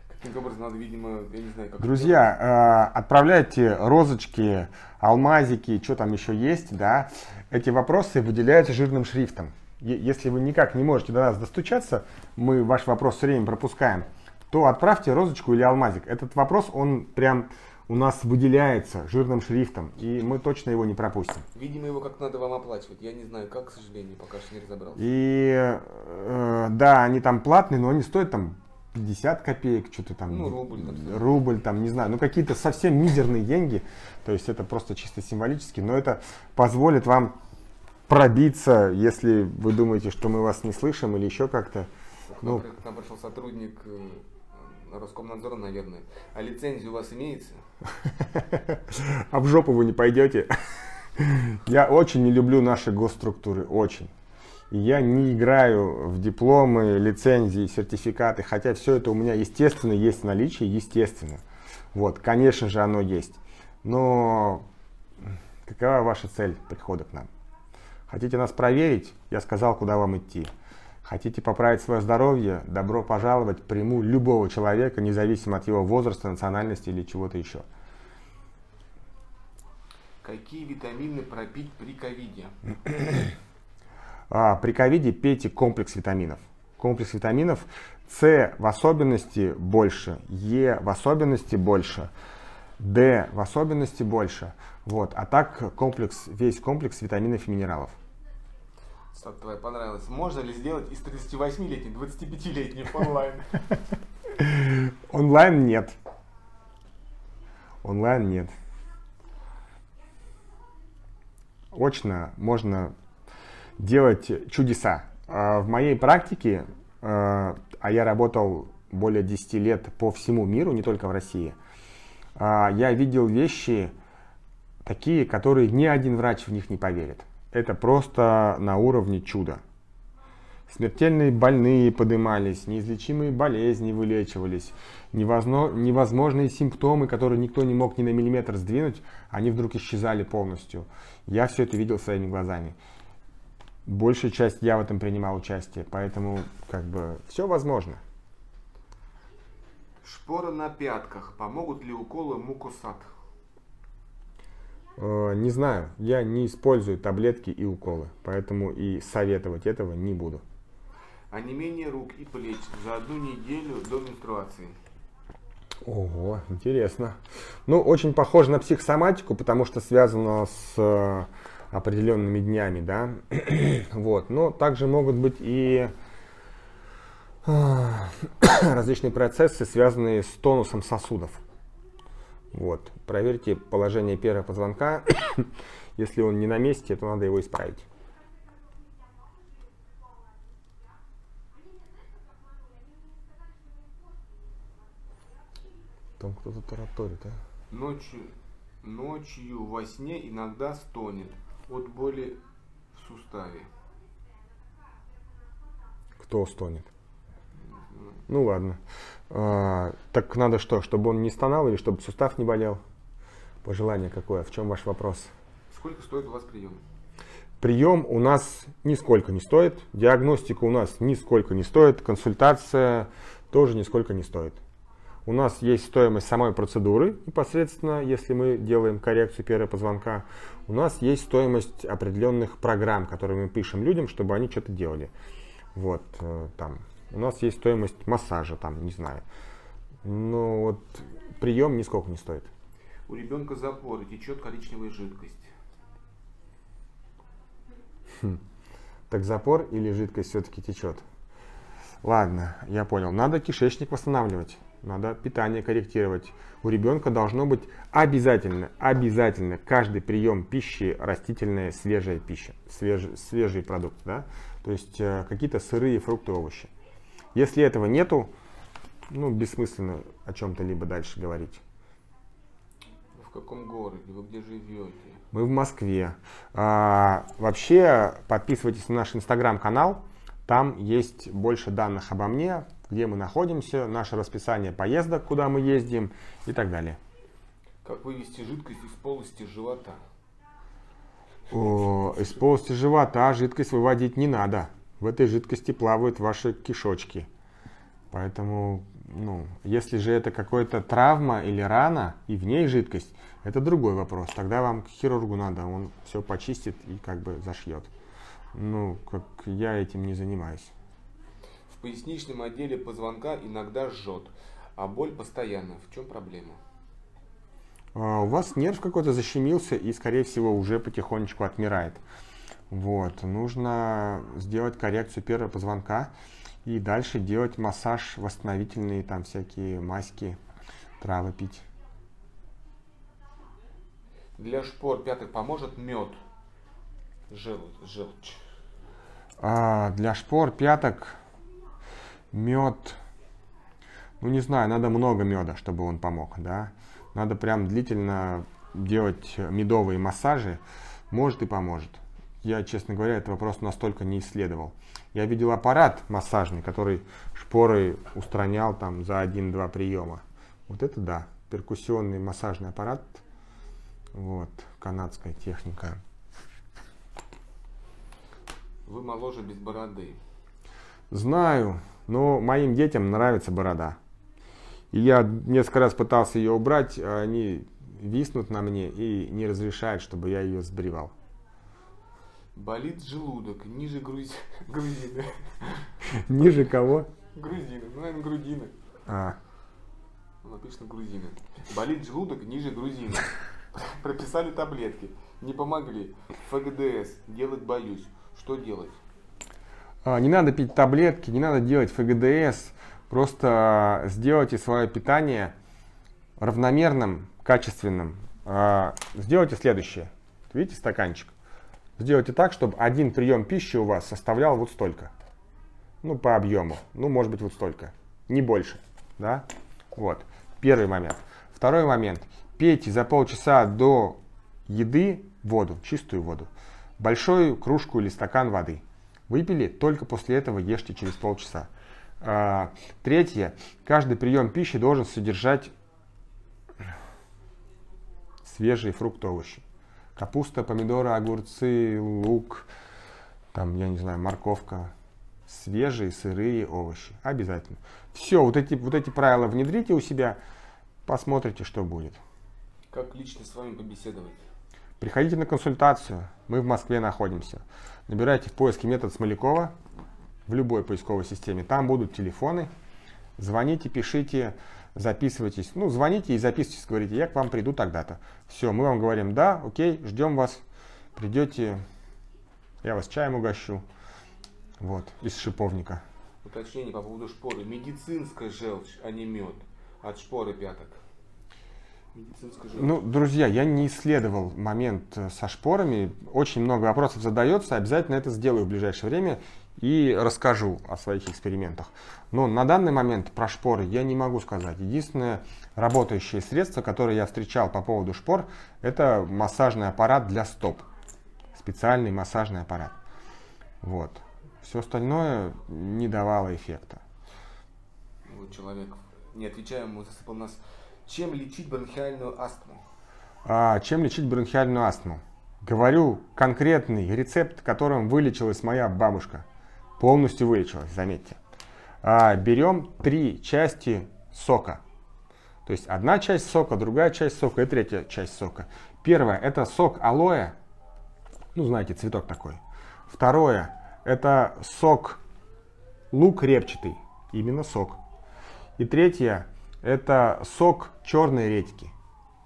каким-то образом надо, видимо, я не знаю, как. Друзья, отправляйте розочки, алмазики, что там еще есть, да. Эти вопросы выделяются жирным шрифтом. Если вы никак не можете до нас достучаться, мы ваш вопрос все время пропускаем, то отправьте розочку или алмазик. Этот вопрос, он прям у нас выделяется жирным шрифтом, и мы точно его не пропустим. Видимо, его как надо вам оплачивать. Я не знаю, как, к сожалению, пока что не разобрался. И да, они там платные, но они стоят там 50 копеек, что-то там, ну, рубль там, не знаю, ну какие-то совсем мизерные деньги. То есть это просто чисто символически, но это позволит вам пробиться, если вы думаете, что мы вас не слышим или еще как-то. Ну, к нам пришел сотрудник Роскомнадзора, наверное. А лицензия у вас имеется? А в жопу вы не пойдете. Я очень не люблю наши госструктуры, очень. Я не играю в дипломы, лицензии, сертификаты, хотя все это у меня, естественно, есть в наличии, естественно. Вот, конечно же, оно есть. Но какова ваша цель прихода к нам? Хотите нас проверить? Я сказал, куда вам идти. Хотите поправить свое здоровье? Добро пожаловать, приму любого человека, независимо от его возраста, национальности или чего-то еще. Какие витамины пропить при ковиде? При ковиде пейте комплекс витаминов. Комплекс витаминов С в особенности больше, Е в особенности больше, Д в особенности больше. Вот. А так комплекс, весь комплекс витаминов и минералов. Стат твоя понравилась. Можно ли сделать из 38-летних 25-летних онлайн? Онлайн нет. Онлайн нет. Очно можно делать чудеса. В моей практике, а я работал более 10 лет по всему миру, не только в России, я видел вещи такие, которые ни один врач в них не поверит. Это просто на уровне чуда. Смертельные больные поднимались, неизлечимые болезни вылечивались, невозможные симптомы, которые никто не мог ни на миллиметр сдвинуть, они вдруг исчезали полностью. Я все это видел своими глазами. Большая часть я в этом принимал участие, поэтому как бы все возможно. Шпоры на пятках. Помогут ли уколы мукусат? Не знаю, я не использую таблетки и уколы, поэтому и советовать этого не буду. Онемение рук и плеч за 1 неделю до менструации. Ого, интересно. Ну, очень похоже на психосоматику, потому что связано с определенными днями, да. Вот. Но также могут быть и различные процессы, связанные с тонусом сосудов. Вот. Проверьте положение первого позвонка. Если он не на месте, то надо его исправить. Там кто-то тараторит, а? Ночью во сне иногда стонет от боли суставе. Кто стонет? Ну ладно. Так надо что, чтобы он не стонал или чтобы сустав не болел? Пожелание какое? В чем ваш вопрос? Сколько стоит у вас прием? Прием у нас нисколько не стоит. Диагностика у нас нисколько не стоит. Консультация тоже нисколько не стоит. У нас есть стоимость самой процедуры непосредственно, если мы делаем коррекцию первого позвонка. У нас есть стоимость определенных программ, которые мы пишем людям, чтобы они что-то делали. Вот, там. У нас есть стоимость массажа, там, не знаю. Но вот прием нисколько не стоит. У ребенка запоры, течет коричневая жидкость. Так запор или жидкость все-таки течет? Ладно, я понял. Надо кишечник восстанавливать. Надо питание корректировать. У ребенка должно быть обязательно каждый прием пищи растительная, свежая пища, свежие продукты, да? То есть какие-то сырые фрукты, овощи. Если этого нету, ну, бессмысленно о чем-то либо дальше говорить. В каком городе? Вы где живете? Мы в Москве. Вообще, подписывайтесь на наш инстаграм-канал. Там есть больше данных обо мне, где мы находимся, наше расписание поездок, куда мы ездим и так далее. Как вывести жидкость из полости живота? Из полости живота жидкость выводить не надо. В этой жидкости плавают ваши кишочки. Поэтому, ну, если же это какая-то травма или рана, и в ней жидкость, это другой вопрос. Тогда вам к хирургу надо, он все почистит и как бы зашьет. Ну, как я этим не занимаюсь. В поясничном отделе позвонка иногда жжет, а боль постоянно. В чем проблема? У вас нерв какой-то защемился и, скорее всего, уже потихонечку отмирает. Вот. Нужно сделать коррекцию первого позвонка и дальше делать массаж восстановительный, там всякие маски, травы пить. Для шпор пяток поможет мед? Желчь. Для шпор пяток мед, ну не знаю, надо много меда, чтобы он помог, да? Надо прям длительно делать медовые массажи, может и поможет. Я, честно говоря, этот вопрос настолько не исследовал. Я видел аппарат массажный, который шпоры устранял там за 1-2 приема. Вот это да, перкуссионный массажный аппарат, вот, канадская техника. Вы моложе без бороды. Знаю, но моим детям нравится борода. И я несколько раз пытался ее убрать, а они виснут на мне и не разрешают, чтобы я ее сбривал. Болит желудок, ниже грудины. Ниже кого? Грудины, ну, наверное, грудины. Написано грудины. Болит желудок, ниже грудины. Прописали таблетки, не помогли. ФГДС, делать боюсь. Что делать? Не надо пить таблетки, не надо делать ФГДС. Просто сделайте свое питание равномерным, качественным. Сделайте следующее. Видите стаканчик? Сделайте так, чтобы один прием пищи у вас составлял вот столько. Ну, по объему. Ну, может быть, вот столько. Не больше. Да? Вот. Первый момент. Второй момент. Пейте за полчаса до еды воду, чистую воду. Большую кружку или стакан воды. Выпили, только после этого ешьте через полчаса. Третье. Каждый прием пищи должен содержать свежие фрукты, овощи. Капуста, помидоры, огурцы, лук, там, я не знаю, морковка. Свежие, сырые овощи. Обязательно. Все, вот эти правила внедрите у себя, посмотрите, что будет. Как лично с вами побеседовать? Приходите на консультацию, мы в Москве находимся. Набирайте в поиске метод Смолякова в любой поисковой системе. Там будут телефоны. Звоните, пишите, записывайтесь. Ну, звоните и записывайтесь, говорите, я к вам приду тогда-то. Все, мы вам говорим, да, окей, ждем вас. Придете, я вас чаем угощу. Вот, из шиповника. Уточнение по поводу шпоры. Медицинская желчь, а не мед. От шпоры пяток. Ну, друзья, я не исследовал момент со шпорами. Очень много вопросов задается. Обязательно это сделаю в ближайшее время и расскажу о своих экспериментах. Но на данный момент про шпоры я не могу сказать. Единственное работающее средство, которое я встречал по поводу шпор, это массажный аппарат для стоп. Специальный массажный аппарат. Вот. Все остальное не давало эффекта. Вот человек, не отвечая ему, засыпал нас. Чем лечить бронхиальную астму? Чем лечить бронхиальную астму? Говорю конкретный рецепт, которым вылечилась моя бабушка. Полностью вылечилась, заметьте. Берем три части сока. То есть одна часть сока, другая часть сока и третья часть сока. Первое — это сок алоэ. Ну, знаете, цветок такой. Второе — это сок лук репчатый. Именно сок. И третье — это сок черной редьки.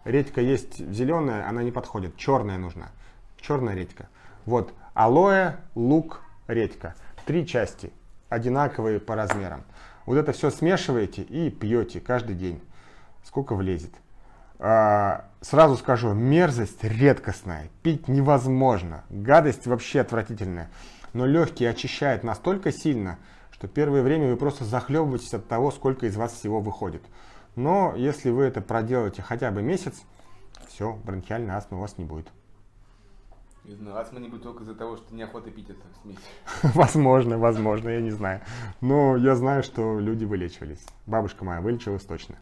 Редька есть зеленая, она не подходит. Черная нужна. Черная редька. Вот алоэ, лук, редька. Три части. Одинаковые по размерам. Вот это все смешиваете и пьете каждый день. Сколько влезет. Сразу скажу, мерзость редкостная. Пить невозможно. Гадость вообще отвратительная. Но легкие очищает настолько сильно, что первое время вы просто захлебываетесь от того, сколько из вас всего выходит. Но если вы это проделаете хотя бы месяц, все, бронхиальная астма у вас не будет. Не знаю, астма не будет только из-за того, что неохота пить эту смесь. Возможно, возможно, я не знаю. Но я знаю, что люди вылечивались. Бабушка моя вылечилась точно.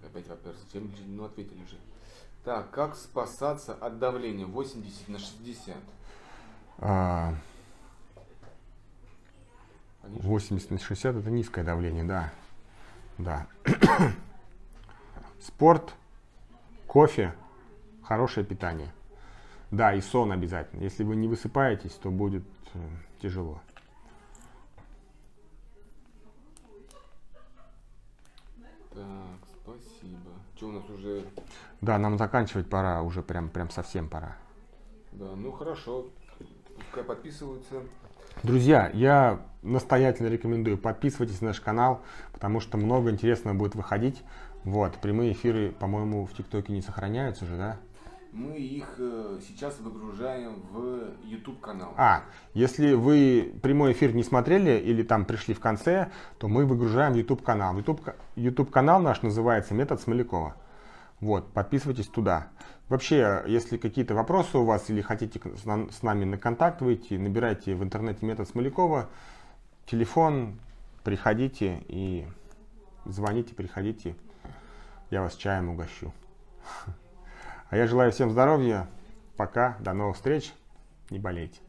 Так, опять вопрос. Чем же, ну, ответили же. Так, как спасаться от давления 80/60? 80/60 это низкое давление, да. Да. Спорт, кофе, хорошее питание. Да, и сон обязательно. Если вы не высыпаетесь, то будет тяжело. Так, спасибо. Что у нас уже... Да, нам заканчивать пора, уже прям совсем пора. Да, ну хорошо. Пускай подписываются. Друзья, я настоятельно рекомендую, подписывайтесь на наш канал, потому что много интересного будет выходить. Вот, прямые эфиры, по-моему, в ТикТоке не сохраняются же, да? Мы их сейчас выгружаем в YouTube-канал. Если вы прямой эфир не смотрели или там пришли в конце, то мы выгружаем YouTube-канал. YouTube-канал наш называется «Метод Смолякова». Вот, подписывайтесь туда. Вообще, если какие-то вопросы у вас или хотите с нами на контакт выйти, набирайте в интернете «Метод Смолякова», телефон, приходите и звоните, приходите, я вас чаем угощу. А я желаю всем здоровья, пока, до новых встреч, не болейте.